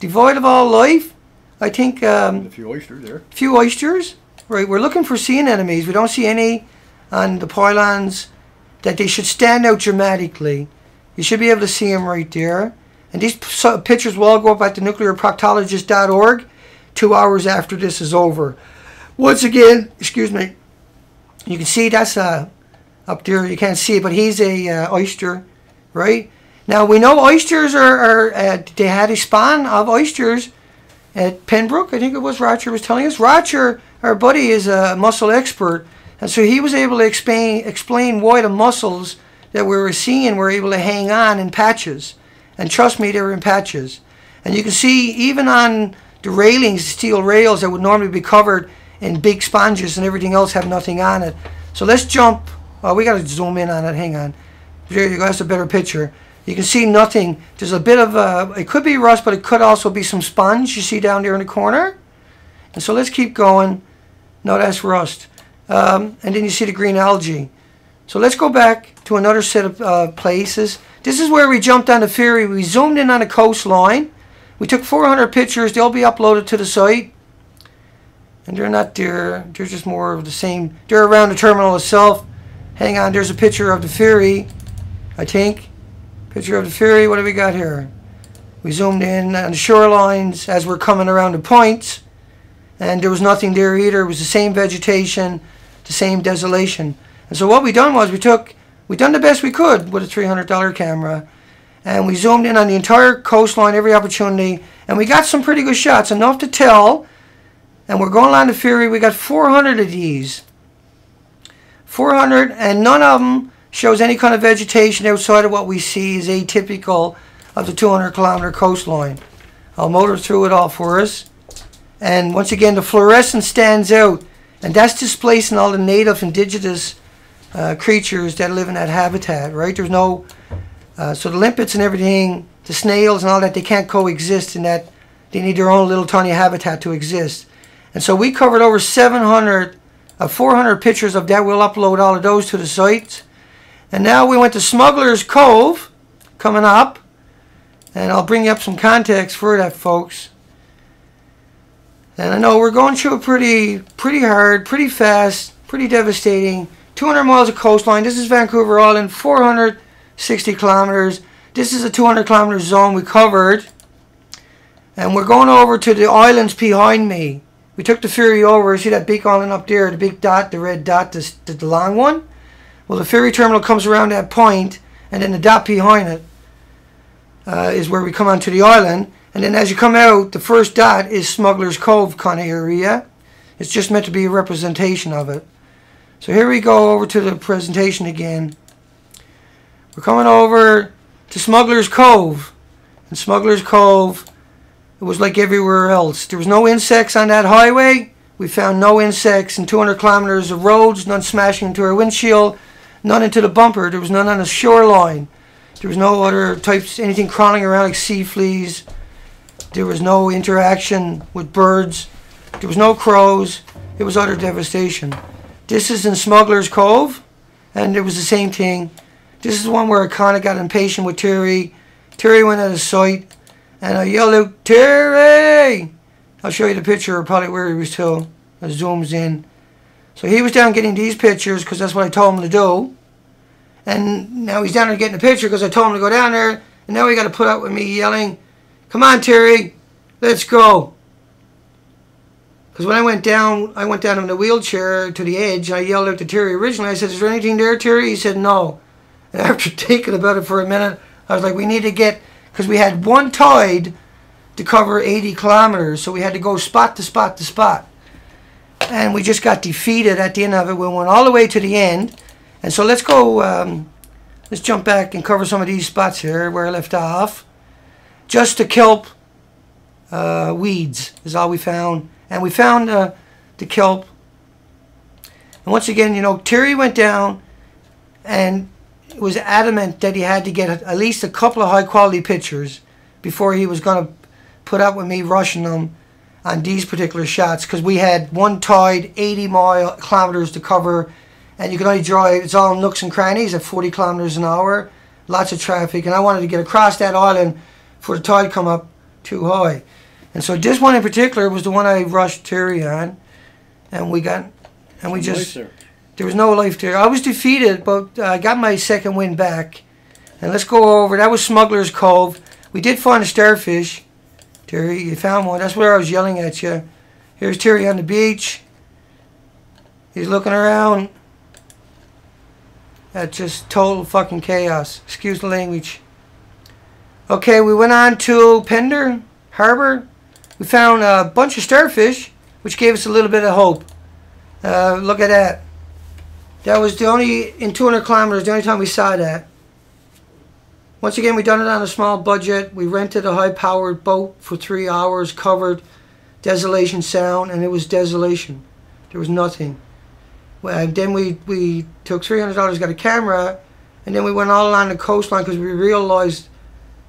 Devoid of all life. I think... Um, a few oysters there. A few oysters. Right? We're looking for sea anemones. We don't see any on the pylons that they should stand out dramatically. You should be able to see them right there. And these pictures will all go up at the nuclear proctologist dot org two hours after this is over. Once again, excuse me, you can see that's uh, up there. You can't see it, but he's a uh, oyster, right? Now, we know oysters are, are uh, they had a spawn of oysters at Pembroke, I think it was, Roger was telling us. Roger, our buddy, is a mussel expert, and so he was able to explain, explain why the mussels that we were seeing were able to hang on in patches. And trust me, they were in patches. And you can see, even on the railings, steel rails that would normally be covered in big sponges and everything else have nothing on it. So let's jump. Oh, we got to zoom in on it. Hang on. There you go. That's a better picture. You can see nothing. There's a bit of, uh, it could be rust, but it could also be some sponge you see down there in the corner. And so let's keep going. No, that's rust. Um, and then you see the green algae. So let's go back to another set of uh, places. This is where we jumped on the ferry. We zoomed in on the coastline. We took four hundred pictures. They'll be uploaded to the site. And they're not there. They're just more of the same. They're around the terminal itself. Hang on, there's a picture of the ferry. I think. Picture of the ferry. What do we got here? We zoomed in on the shorelines as we're coming around the points, and there was nothing there either. It was the same vegetation, the same desolation. And so what we done was we took, we done the best we could with a three hundred dollar camera, and we zoomed in on the entire coastline, every opportunity, and we got some pretty good shots, enough to tell. And we're going along the ferry. We got four hundred of these. four hundred, and none of them shows any kind of vegetation outside of what we see is atypical of the two hundred kilometer coastline. I'll motor through it all for us. And once again, the fluorescence stands out, and that's displacing all the native indigenous uh, creatures that live in that habitat, right? There's no, uh, so the limpets and everything, the snails and all that, they can't coexist in that they need their own little tiny habitat to exist. And so we covered over seven hundred, uh, four hundred pictures of that. We'll upload all of those to the site. And now we went to Smuggler's Cove, coming up. And I'll bring you up some context for that, folks. And I know we're going through a pretty, pretty hard, pretty fast, pretty devastating. two hundred miles of coastline. This is Vancouver Island, four hundred sixty kilometers. This is a two hundred kilometer zone we covered. And we're going over to the islands behind me. We took the ferry over. See that big island up there, the big dot, the red dot, the, the long one? Well, the ferry terminal comes around that point, and then the dot behind it uh, is where we come onto the island. And then as you come out, the first dot is Smuggler's Cove kind of area. It's just meant to be a representation of it. So here we go over to the presentation again. We're coming over to Smuggler's Cove. And Smuggler's Cove, it was like everywhere else. There was no insects on that highway. We found no insects in two hundred kilometers of roads, none smashing into our windshield, none into the bumper. There was none on the shoreline. There was no other types, anything crawling around like sea fleas. There was no interaction with birds. There was no crows. It was utter devastation. This is in Smuggler's Cove, and it was the same thing. This is the one where I kind of got impatient with Terry. Terry went out of sight, and I yelled out, "Terry!" I'll show you the picture of probably where he was till it zooms in. So he was down getting these pictures because that's what I told him to do. And now he's down there getting a picture because I told him to go down there. And now he got to put up with me yelling, "Come on, Terry, let's go." Because when I went down, I went down in the wheelchair to the edge. I yelled out to Terry originally. I said, "Is there anything there, Terry?" He said, "No." And after thinking about it for a minute, I was like, we need to get, because we had one tide to cover eighty kilometers. So we had to go spot to spot to spot. And we just got defeated at the end of it. We went all the way to the end. And so let's go, um, let's jump back and cover some of these spots here where I left off. Just the kelp uh, weeds is all we found. And we found uh, the kelp. And once again, you know, Terry went down and was adamant that he had to get at least a couple of high-quality pictures before he was going to put up with me rushing them on these particular shots, because we had one tide, eighty mile kilometers to cover, and you can only drive, it's all nooks and crannies at forty kilometers an hour, lots of traffic, and I wanted to get across that island for the tide come up too high. And so this one in particular was the one I rushed Terry on, and we got, and we just, there was no life there. I was defeated, but I uh, got my second win back. And let's go over, that was Smuggler's Cove. We did find a starfish. Terry, you found one. That's where I was yelling at you. Here's Terry on the beach. He's looking around. That's just total fucking chaos. Excuse the language. Okay, we went on to Pender Harbor. We found a bunch of starfish, which gave us a little bit of hope. Uh, look at that. That was the only, in two hundred kilometers, the only time we saw that. Once again, we done it on a small budget. We rented a high-powered boat for three hours, covered Desolation Sound, and it was desolation. There was nothing. And then we, we took three hundred dollars, got a camera, and then we went all along the coastline because we realized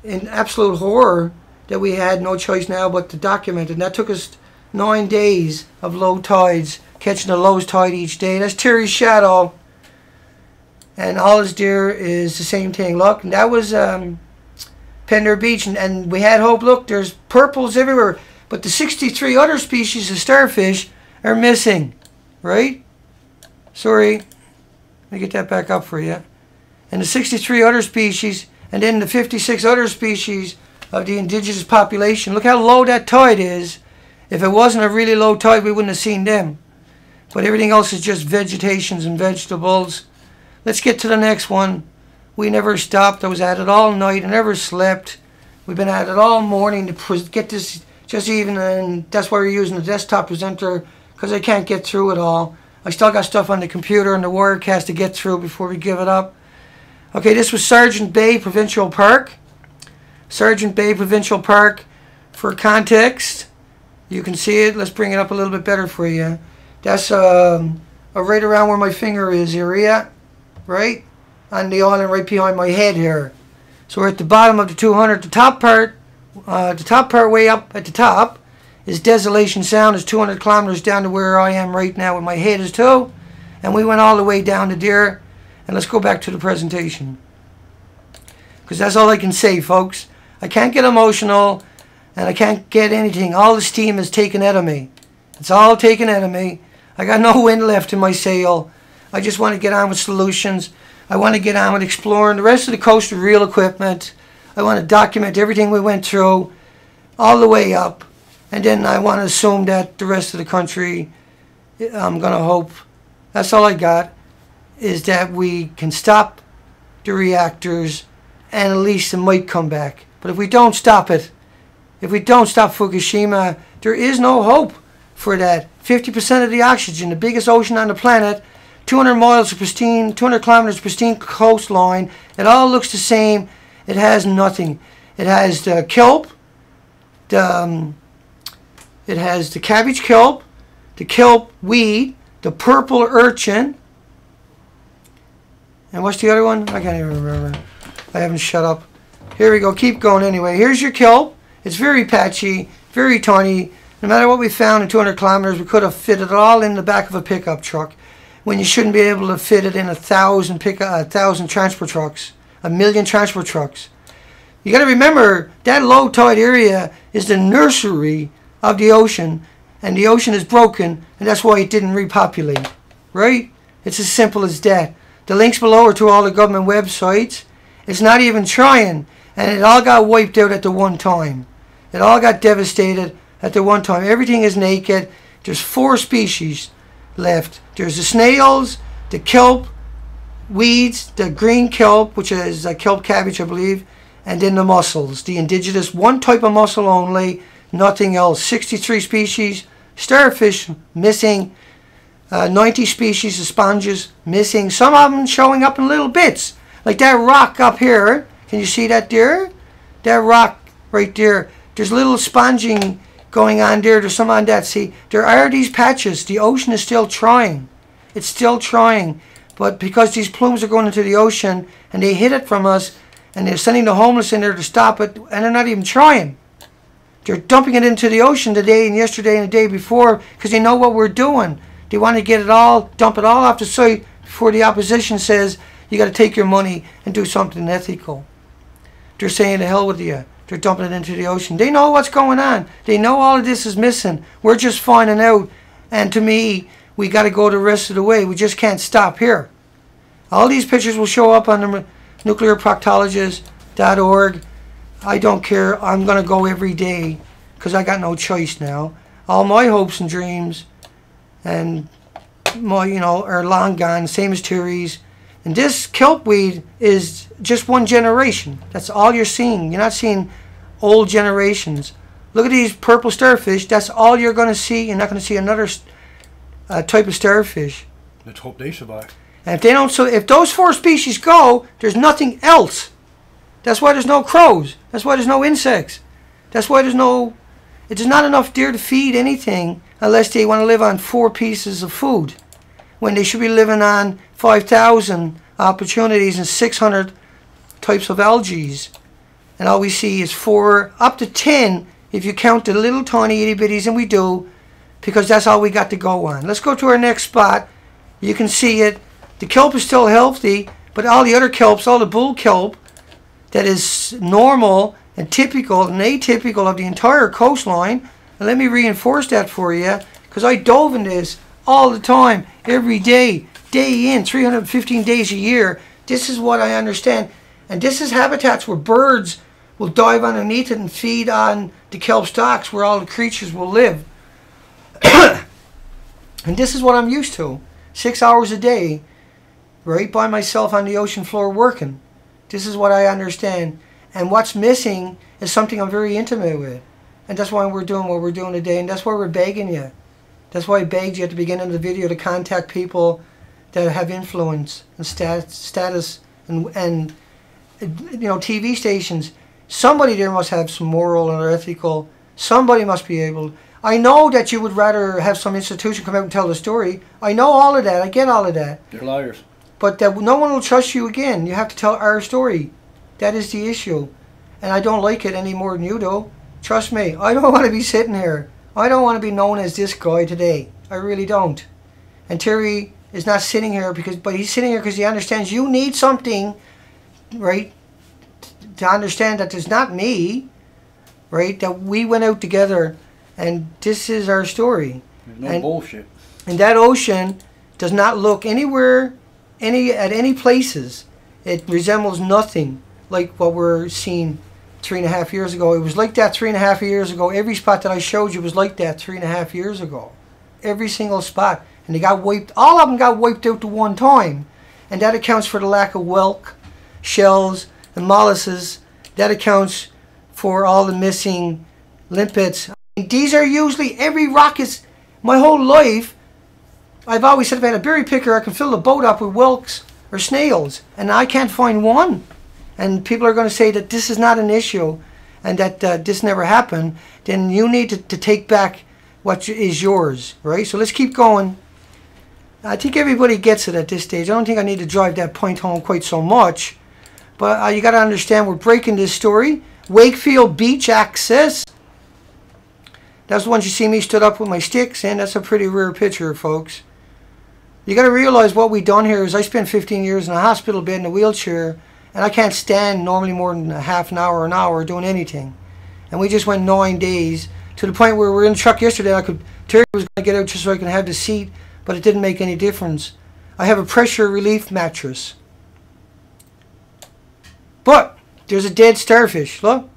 in absolute horror that we had no choice now but to document it. And that took us nine days of low tides, catching the lowest tide each day. That's Terry's shadow. And all is dear is the same thing. Look, and that was um, Pender Beach. And, and we had hope. Look, there's purples everywhere. But the sixty-three other species of starfish are missing. Right? Sorry. Let me get that back up for you. and the sixty-three other species, and then the fifty-six other species of the indigenous population. Look how low that tide is. If it wasn't a really low tide, we wouldn't have seen them. But everything else is just vegetations and vegetables. Let's get to the next one. We never stopped. I was at it all night. I never slept. We've been at it all morning to get this just even, and that's why we're using the desktop presenter, because I can't get through it all. I still got stuff on the computer and the Wirecast to get through before we give it up. Okay, this was Sargeant Bay Provincial Park. Sargeant Bay Provincial Park, for context, you can see it. Let's bring it up a little bit better for you. That's um, right around where my finger is, area, right? On the island right behind my head here. So we're at the bottom of the two hundred. The top part, uh, the top part way up at the top is Desolation Sound. It's two hundred kilometers down to where I am right now, where my head is too. And we went all the way down to there. And let's go back to the presentation, because that's all I can say, folks. I can't get emotional, and I can't get anything. All the steam is taken out of me. It's all taken out of me. I got no wind left in my sail. I just want to get on with solutions. I want to get on with exploring the rest of the coast with real equipment. I want to document everything we went through all the way up. And then I want to assume that the rest of the country, I'm going to hope, that's all I got, is that we can stop the reactors, and at least it might come back. But if we don't stop it, if we don't stop Fukushima, there is no hope for that. fifty percent of the oxygen, the biggest ocean on the planet, two hundred miles of pristine, two hundred kilometers of pristine coastline. It all looks the same. It has nothing. It has the kelp. The, um, it has the cabbage kelp, the kelp weed, the purple urchin. And what's the other one? I can't even remember. I haven't shut up. Here we go. Keep going anyway. Here's your kelp. It's very patchy, very tiny. No matter what we found in two hundred kilometers, we could have fitted it all in the back of a pickup truck, when you shouldn't be able to fit it in a thousand pick a thousand transport trucks, a million transport trucks. You got to remember that low tide area is the nursery of the ocean, and the ocean is broken, and that's why it didn't repopulate, right? It's as simple as that. The links below are to all the government websites. It's not even trying, and it all got wiped out at the one time. It all got devastated at the one time. Everything is naked. There's four species left. There's the snails, the kelp weeds, the green kelp, which is a kelp cabbage, I believe, and then the mussels, the indigenous, one type of mussel only, nothing else. sixty-three species, starfish missing, uh, ninety species of sponges missing, some of them showing up in little bits, like that rock up here. Can you see that there? That rock right there. There's little sponging going on there. There's some on that. See, there are these patches. The ocean is still trying. It's still trying. But because these plumes are going into the ocean and they hid it from us, and they're sending the homeless in there to stop it, and they're not even trying. They're dumping it into the ocean today and yesterday and the day before, because they know what we're doing. They want to get it all, dump it all off the site before the opposition says, you got to take your money and do something ethical. They're saying the hell with you. They're dumping it into the ocean. They know what's going on. They know all of this is missing. We're just finding out. And to me, we got to go the rest of the way. We just can't stop here. All these pictures will show up on the nuclear proctologist dot org. I don't care. I'm going to go every day, because I got no choice now. All my hopes and dreams and my, you know, are long gone, same as Terry's. And this kelpweed is just one generation. That's all you're seeing. You're not seeing old generations. Look at these purple starfish. That's all you're going to see. You're not going to see another uh, type of starfish. Let's hope they survive. And if they don't, so if those four species go, there's nothing else. That's why there's no crows. That's why there's no insects. That's why there's no. It's not enough deer to feed anything unless they want to live on four pieces of food, when they should be living on five thousand opportunities and six hundred types of algae. And all we see is four, up to ten, if you count the little tiny itty bitties, and we do, because that's all we got to go on. Let's go to our next spot. You can see it. The kelp is still healthy, but all the other kelps, all the bull kelp that is normal and typical and atypical of the entire coastline, and let me reinforce that for you, because I dove in this all the time, every day, day in, three hundred fifteen days a year. This is what I understand. And this is habitats where birds will dive underneath it and feed on the kelp stalks, where all the creatures will live. And this is what I'm used to. Six hours a day, right by myself on the ocean floor working. This is what I understand. And what's missing is something I'm very intimate with. And that's why we're doing what we're doing today. And that's why we're begging you. That's why I begged you at the beginning of the video to contact people that have influence and stat status and, and, you know, T V stations. Somebody there must have some moral or ethical. Somebody must be able. I know that you would rather have some institution come out and tell the story. I know all of that. I get all of that. You're liars. But that no one will trust you again. You have to tell our story. That is the issue. And I don't like it any more than you do. Trust me. I don't want to be sitting here. I don't want to be known as this guy today. I really don't. And Terry is not sitting here because, but he's sitting here because he understands you need something, right, to understand that it's not me, right, that we went out together and this is our story. There's no and, bullshit. And that ocean does not look anywhere, any at any places. It resembles nothing like what we're seeing three and a half years ago. It was like that three and a half years ago. Every spot that I showed you was like that three and a half years ago. Every single spot. And they got wiped, all of them got wiped out to one time. And that accounts for the lack of whelk, shells, and mollusks. That accounts for all the missing limpets. And these are usually, every rock is, my whole life, I've always said if I had a berry picker, I can fill the boat up with whelks or snails. And I can't find one. And people are going to say that this is not an issue and that uh, this never happened, then you need to, to take back what is yours, right? So let's keep going. I think everybody gets it at this stage. I don't think I need to drive that point home quite so much. But uh, you got to understand we're breaking this story. Wakefield Beach access. That's the ones you see me stood up with my sticks, and that's a pretty rare picture, folks. You got to realize what we done here is I spent fifteen years in a hospital bed in a wheelchair. And I can't stand normally more than a half an hour, an hour doing anything. And we just went nine days to the point where we were in the truck yesterday. I could, Terry was going to get out just so I could have the seat, but it didn't make any difference. I have a pressure relief mattress. But there's a dead starfish, look.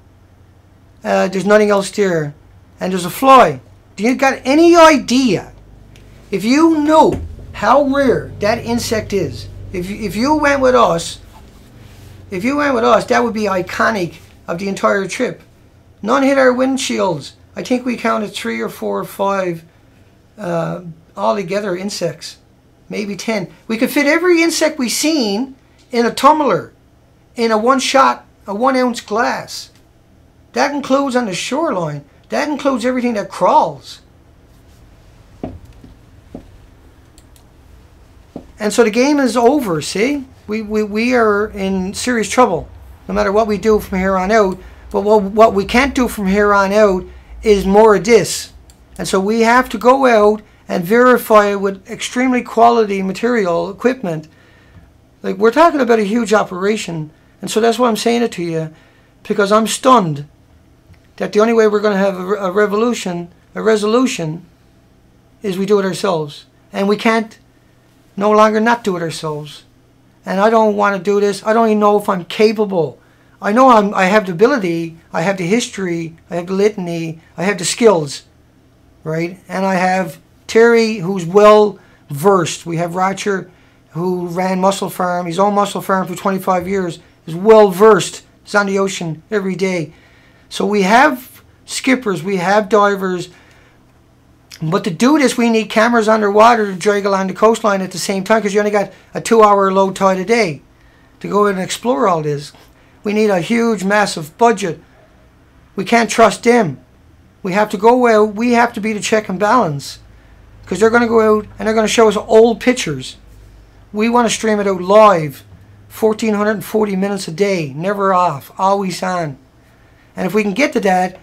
Uh, there's nothing else there. And there's a fly. Do you got any idea? If you know how rare that insect is, if you, if you went with us, If you went with us, that would be iconic of the entire trip. None hit our windshields. I think we counted three or four or five uh, altogether insects, maybe ten. We could fit every insect we seen in a tumbler, in a one-shot, a one-ounce glass. That includes on the shoreline. That includes everything that crawls. And so the game is over, see? We, we, we are in serious trouble, no matter what we do from here on out. But what, what we can't do from here on out is more of this. And so we have to go out and verify with extremely quality material, equipment. Like, we're talking about a huge operation. And so that's why I'm saying it to you, because I'm stunned that the only way we're going to have a, a revolution, a resolution, is we do it ourselves. And we can't no longer not do it ourselves. And I don't want to do this. I don't even know if I'm capable. I know I'm, I have the ability. I have the history. I have the litany. I have the skills, right? And I have Terry, who's well-versed. We have Roger, who ran Muscle Farm. He's owned Muscle Farm for twenty-five years. He's well-versed. He's on the ocean every day. So we have skippers. We have divers. But to do this, we need cameras underwater to drag along the coastline at the same time, because you only got a two-hour low tide a day to go in and explore all this. We need a huge, massive budget. We can't trust them. We have to go out. We have to be the check and balance, because they're going to go out and they're going to show us old pictures. We want to stream it out live, one thousand four hundred forty minutes a day, never off, always on. And if we can get to that,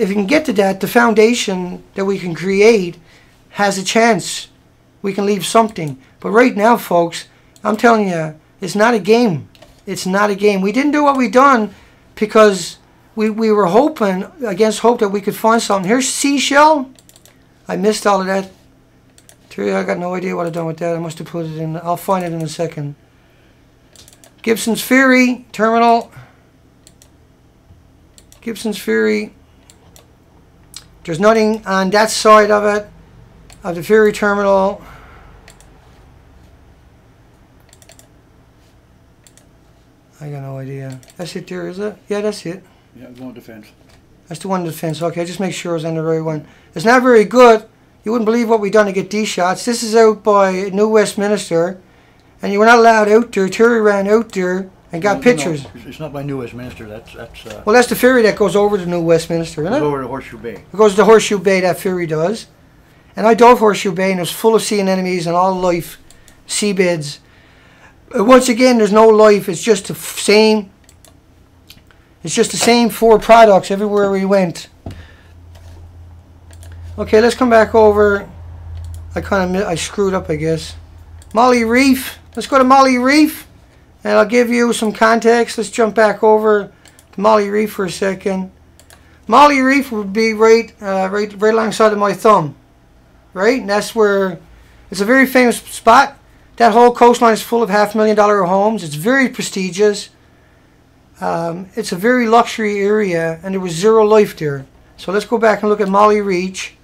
If you can get to that, the foundation that we can create has a chance. We can leave something. But right now, folks, I'm telling you, it's not a game. It's not a game. We didn't do what we done because we, we were hoping, against hope, that we could find something. Here's seashell. I missed all of that. I got no idea what I done with that. I must have put it in. I'll find it in a second. Gibsons Ferry Terminal. Gibsons Ferry. There's nothing on that side of it, of the ferry terminal. I got no idea. That's it there, is it? Yeah, that's it. Yeah, the one defense. That's the one defense. Okay, just make sure it's on the right one. It's not very good. You wouldn't believe what we've done to get these shots. This is out by New Westminster, and you were not allowed out there. Terry ran out there and got no, pictures. No, it's not by New Westminster. That's that's. Uh, well, that's the ferry that goes over to New Westminster, isn't it? It goes over to Horseshoe Bay. It goes to Horseshoe Bay. That ferry does. And I dove Horseshoe Bay, and it was full of sea anemones and all life, seabeds. Once again, there's no life. It's just the same. It's just the same four products everywhere we went. Okay, let's come back over. I kind of I screwed up, I guess. Molly Reef. Let's go to Molly Reef, and I'll give you some context. Let's jump back over to Molly Reef for a second. Molly Reef would be right, uh, right, right alongside of my thumb, right? And that's where it's a very famous spot. That whole coastline is full of half million dollar homes. It's very prestigious. Um, it's a very luxury area, and there was zero life there. So let's go back and look at Molly Reach.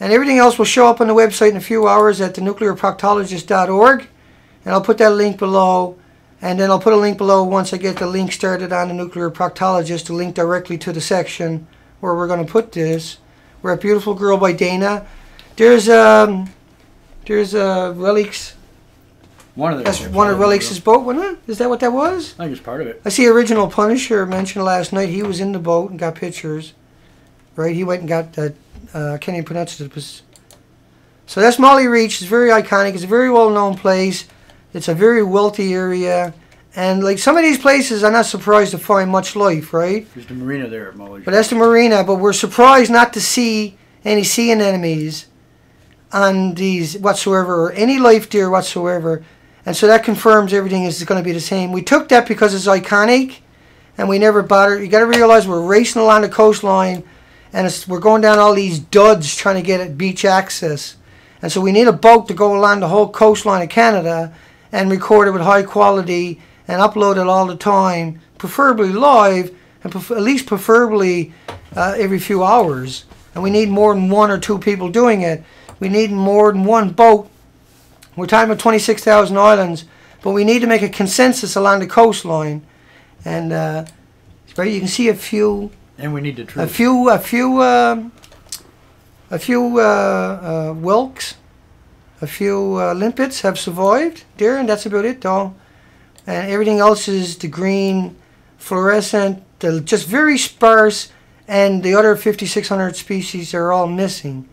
And everything else will show up on the website in a few hours at the nuclear proctologist dot org. And I'll put that link below. And then I'll put a link below once I get the link started on the Nuclear Proctologist to link directly to the section where we're going to put this. We're at Beautiful Girl by Dana. There's um, there's uh, relics. One of That's one of Relix's boat, wasn't it? Is that what that was? I think it's part of it. I see Original Punisher mentioned last night. He was in the boat and got pictures. Right? He went and got that. Uh, I can't even pronounce it. So that's Molly Reach. It's very iconic. It's a very well-known place. It's a very wealthy area. And like some of these places, I'm not surprised to find much life, right? There's the marina there at Molly. But that's the marina. But we're surprised not to see any sea anemones on these whatsoever, or any life there whatsoever. And so that confirms everything is going to be the same. We took that because it's iconic, and we never bothered. You got to realize we're racing along the coastline, and it's, we're going down all these duds trying to get at beach access. And so we need a boat to go along the whole coastline of Canada and record it with high quality and upload it all the time, preferably live, and pref at least preferably uh, every few hours. And we need more than one or two people doing it. We need more than one boat. We're talking about twenty-six thousand islands, but we need to make a consensus along the coastline, and uh, you can see a few. And we need the truth. A few, a few, uh, a few uh, uh, whelks, a few uh, limpets have survived there, and that's about it, though. And everything else is the green, fluorescent, just very sparse, and the other fifty-six hundred species are all missing.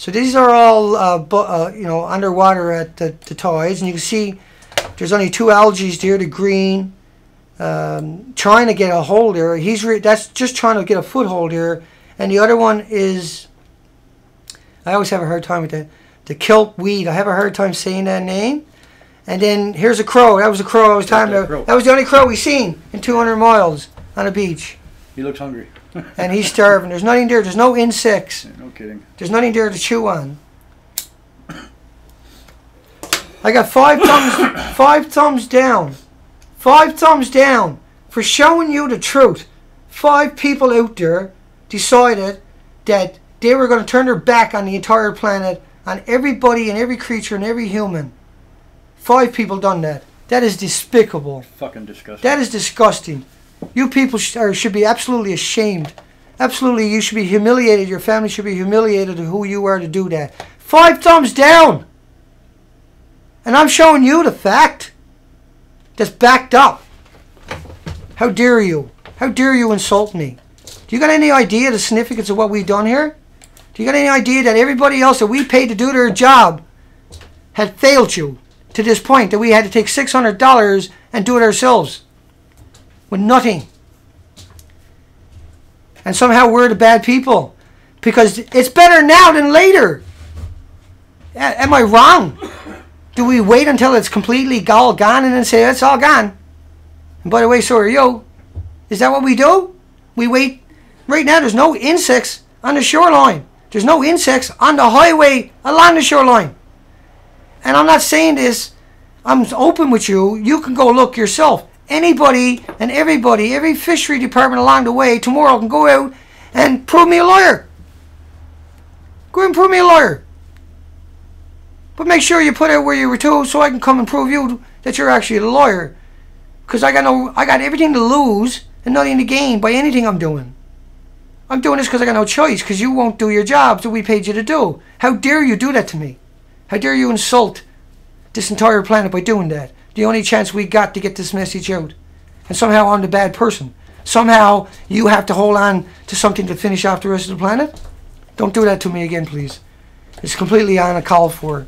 So these are all, uh, uh, you know, underwater at the, the tides, and you can see there's only two algae there, the green, um, trying to get a hold there. He's re that's just trying to get a foothold here, and the other one is, I always have a hard time with that, the kelp weed. I have a hard time saying that name. And then here's a crow. That was a crow I was talking about. Crow. That was the only crow we seen in two hundred miles on a beach. He looks hungry. And he's starving. There's nothing there. There's no insects. Yeah, no kidding. There's nothing there to chew on. I got five thumbs, five thumbs down, five thumbs down for showing you the truth. Five people out there decided that they were going to turn their back on the entire planet, on everybody and every creature and every human. Five people done that. That is despicable. Fucking disgusting. That is disgusting. You people sh are, should be absolutely ashamed. Absolutely, you should be humiliated. Your family should be humiliated at who you are to do that. Five thumbs down. And I'm showing you the fact that's backed up. How dare you? How dare you insult me? Do you got any idea the significance of what we've done here? Do you got any idea that everybody else that we paid to do their job had failed you to this point that we had to take six hundred dollars and do it ourselves? With nothing. And somehow we're the bad people. Because it's better now than later. A am I wrong? Do we wait until it's completely all gone and then say, it's all gone? And by the way, so are you. Is that what we do? We wait. Right now there's no insects on the shoreline. There's no insects on the highway along the shoreline. And I'm not saying this. I'm open with you. You can go look yourself. Anybody and everybody, every fishery department along the way tomorrow can go out and prove me a lawyer. Go and prove me a lawyer. But make sure you put out where you were told so I can come and prove you that you're actually a lawyer. Because I got no, I got everything to lose and nothing to gain by anything I'm doing. I'm doing this because I got no choice, because you won't do your jobs that we paid you to do. How dare you do that to me? How dare you insult this entire planet by doing that? The only chance we got to get this message out. And somehow I'm the bad person. Somehow you have to hold on to something to finish off the rest of the planet? Don't do that to me again, please. It's completely on a call for it.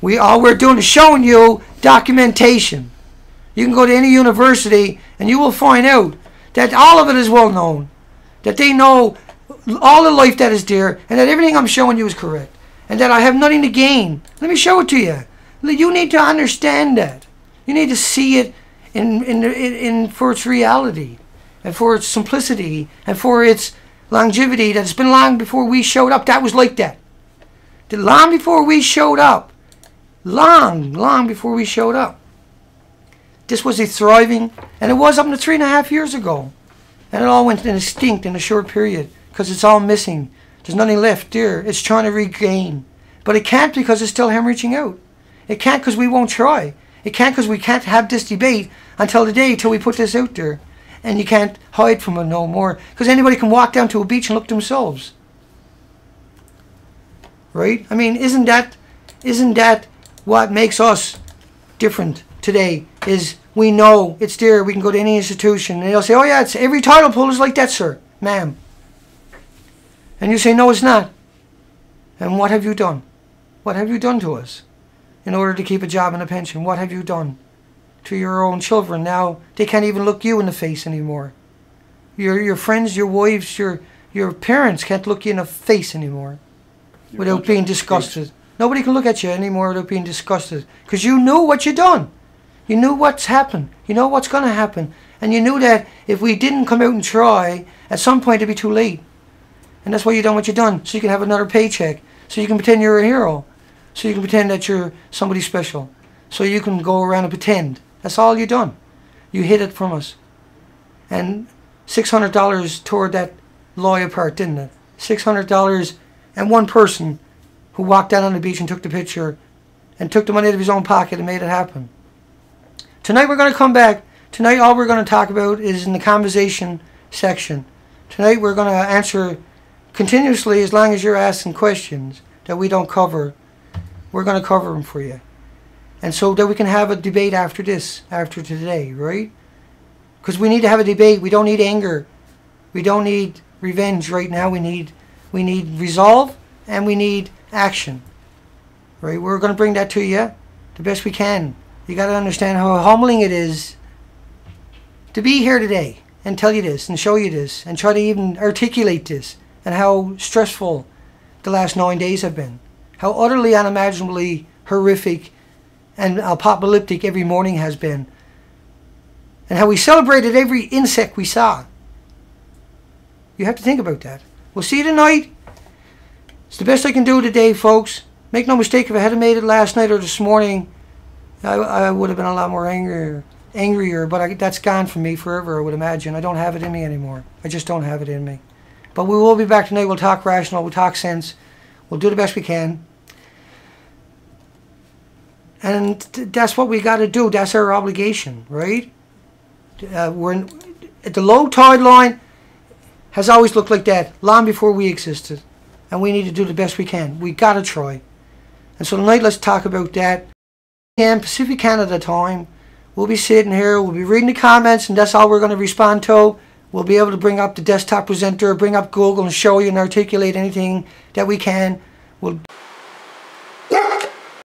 We, all we're doing is showing you documentation. You can go to any university and you will find out that all of it is well known. That they know all the life that is there, and that everything I'm showing you is correct. And that I have nothing to gain. Let me show it to you. You need to understand that. You need to see it in, in, in, in for its reality, and for its simplicity, and for its longevity. That it's been long before we showed up. That was like that. that long before we showed up. Long, long before we showed up. This was a thriving, and it was up to three and a half years ago. And it all went extinct in a short period because it's all missing. There's nothing left there. It's trying to regain. But it can't because it's still hemorrhaging out. It can't because we won't try. It can't because we can't have this debate until the day till we put this out there. And you can't hide from it no more because anybody can walk down to a beach and look themselves. Right? I mean, isn't that, isn't that what makes us different today? Is we know it's there. We can go to any institution and they'll say, oh yeah, it's every title pool is like that, sir, ma'am. And you say, no, it's not. And what have you done? What have you done to us in order to keep a job and a pension? What have you done to your own children? Now they can't even look you in the face anymore. Your, your friends, your wives, your, your parents can't look you in the face anymore your without being disgusted. Nobody can look at you anymore without being disgusted because you knew what you done. You knew what's happened. You know what's going to happen. And you knew that if we didn't come out and try, at some point it'd be too late. And that's why you done what you done. So you can have another paycheck. So you can pretend you're a hero. So you can pretend that you're somebody special. So you can go around and pretend. That's all you done. You hid it from us. And six hundred dollars tore that lawyer apart, didn't it? six hundred dollars and one person who walked down on the beach and took the picture and took the money out of his own pocket and made it happen. Tonight we're going to come back. Tonight all we're going to talk about is in the conversation section. Tonight we're going to answer continuously as long as you're asking questions that we don't cover. We're going to cover them for you. And so that we can have a debate after this, after today, right? Because we need to have a debate. We don't need anger. We don't need revenge right now. We need, we need resolve and we need action. Right? We're going to bring that to you the best we can. You got to understand how humbling it is to be here today and tell you this and show you this and try to even articulate this and how stressful the last nine days have been. How utterly unimaginably horrific and apocalyptic every morning has been. And how we celebrated every insect we saw. You have to think about that. We'll see you tonight. It's the best I can do today, folks. Make no mistake, if I hadn't made it last night or this morning, I, I would have been a lot more angrier, angrier but I, that's gone from me forever, I would imagine. I don't have it in me anymore. I just don't have it in me. But we will be back tonight. We'll talk rational. We'll talk sense. We'll do the best we can. And that's what we got to do. That's our obligation, right? Uh, we're in, the low tide line has always looked like that, long before we existed. And we need to do the best we can. We got to try. And so tonight, let's talk about that. Pacific Canada time. We'll be sitting here, we'll be reading the comments, and that's all we're going to respond to. We'll be able to bring up the desktop presenter, bring up Google and show you and articulate anything that we can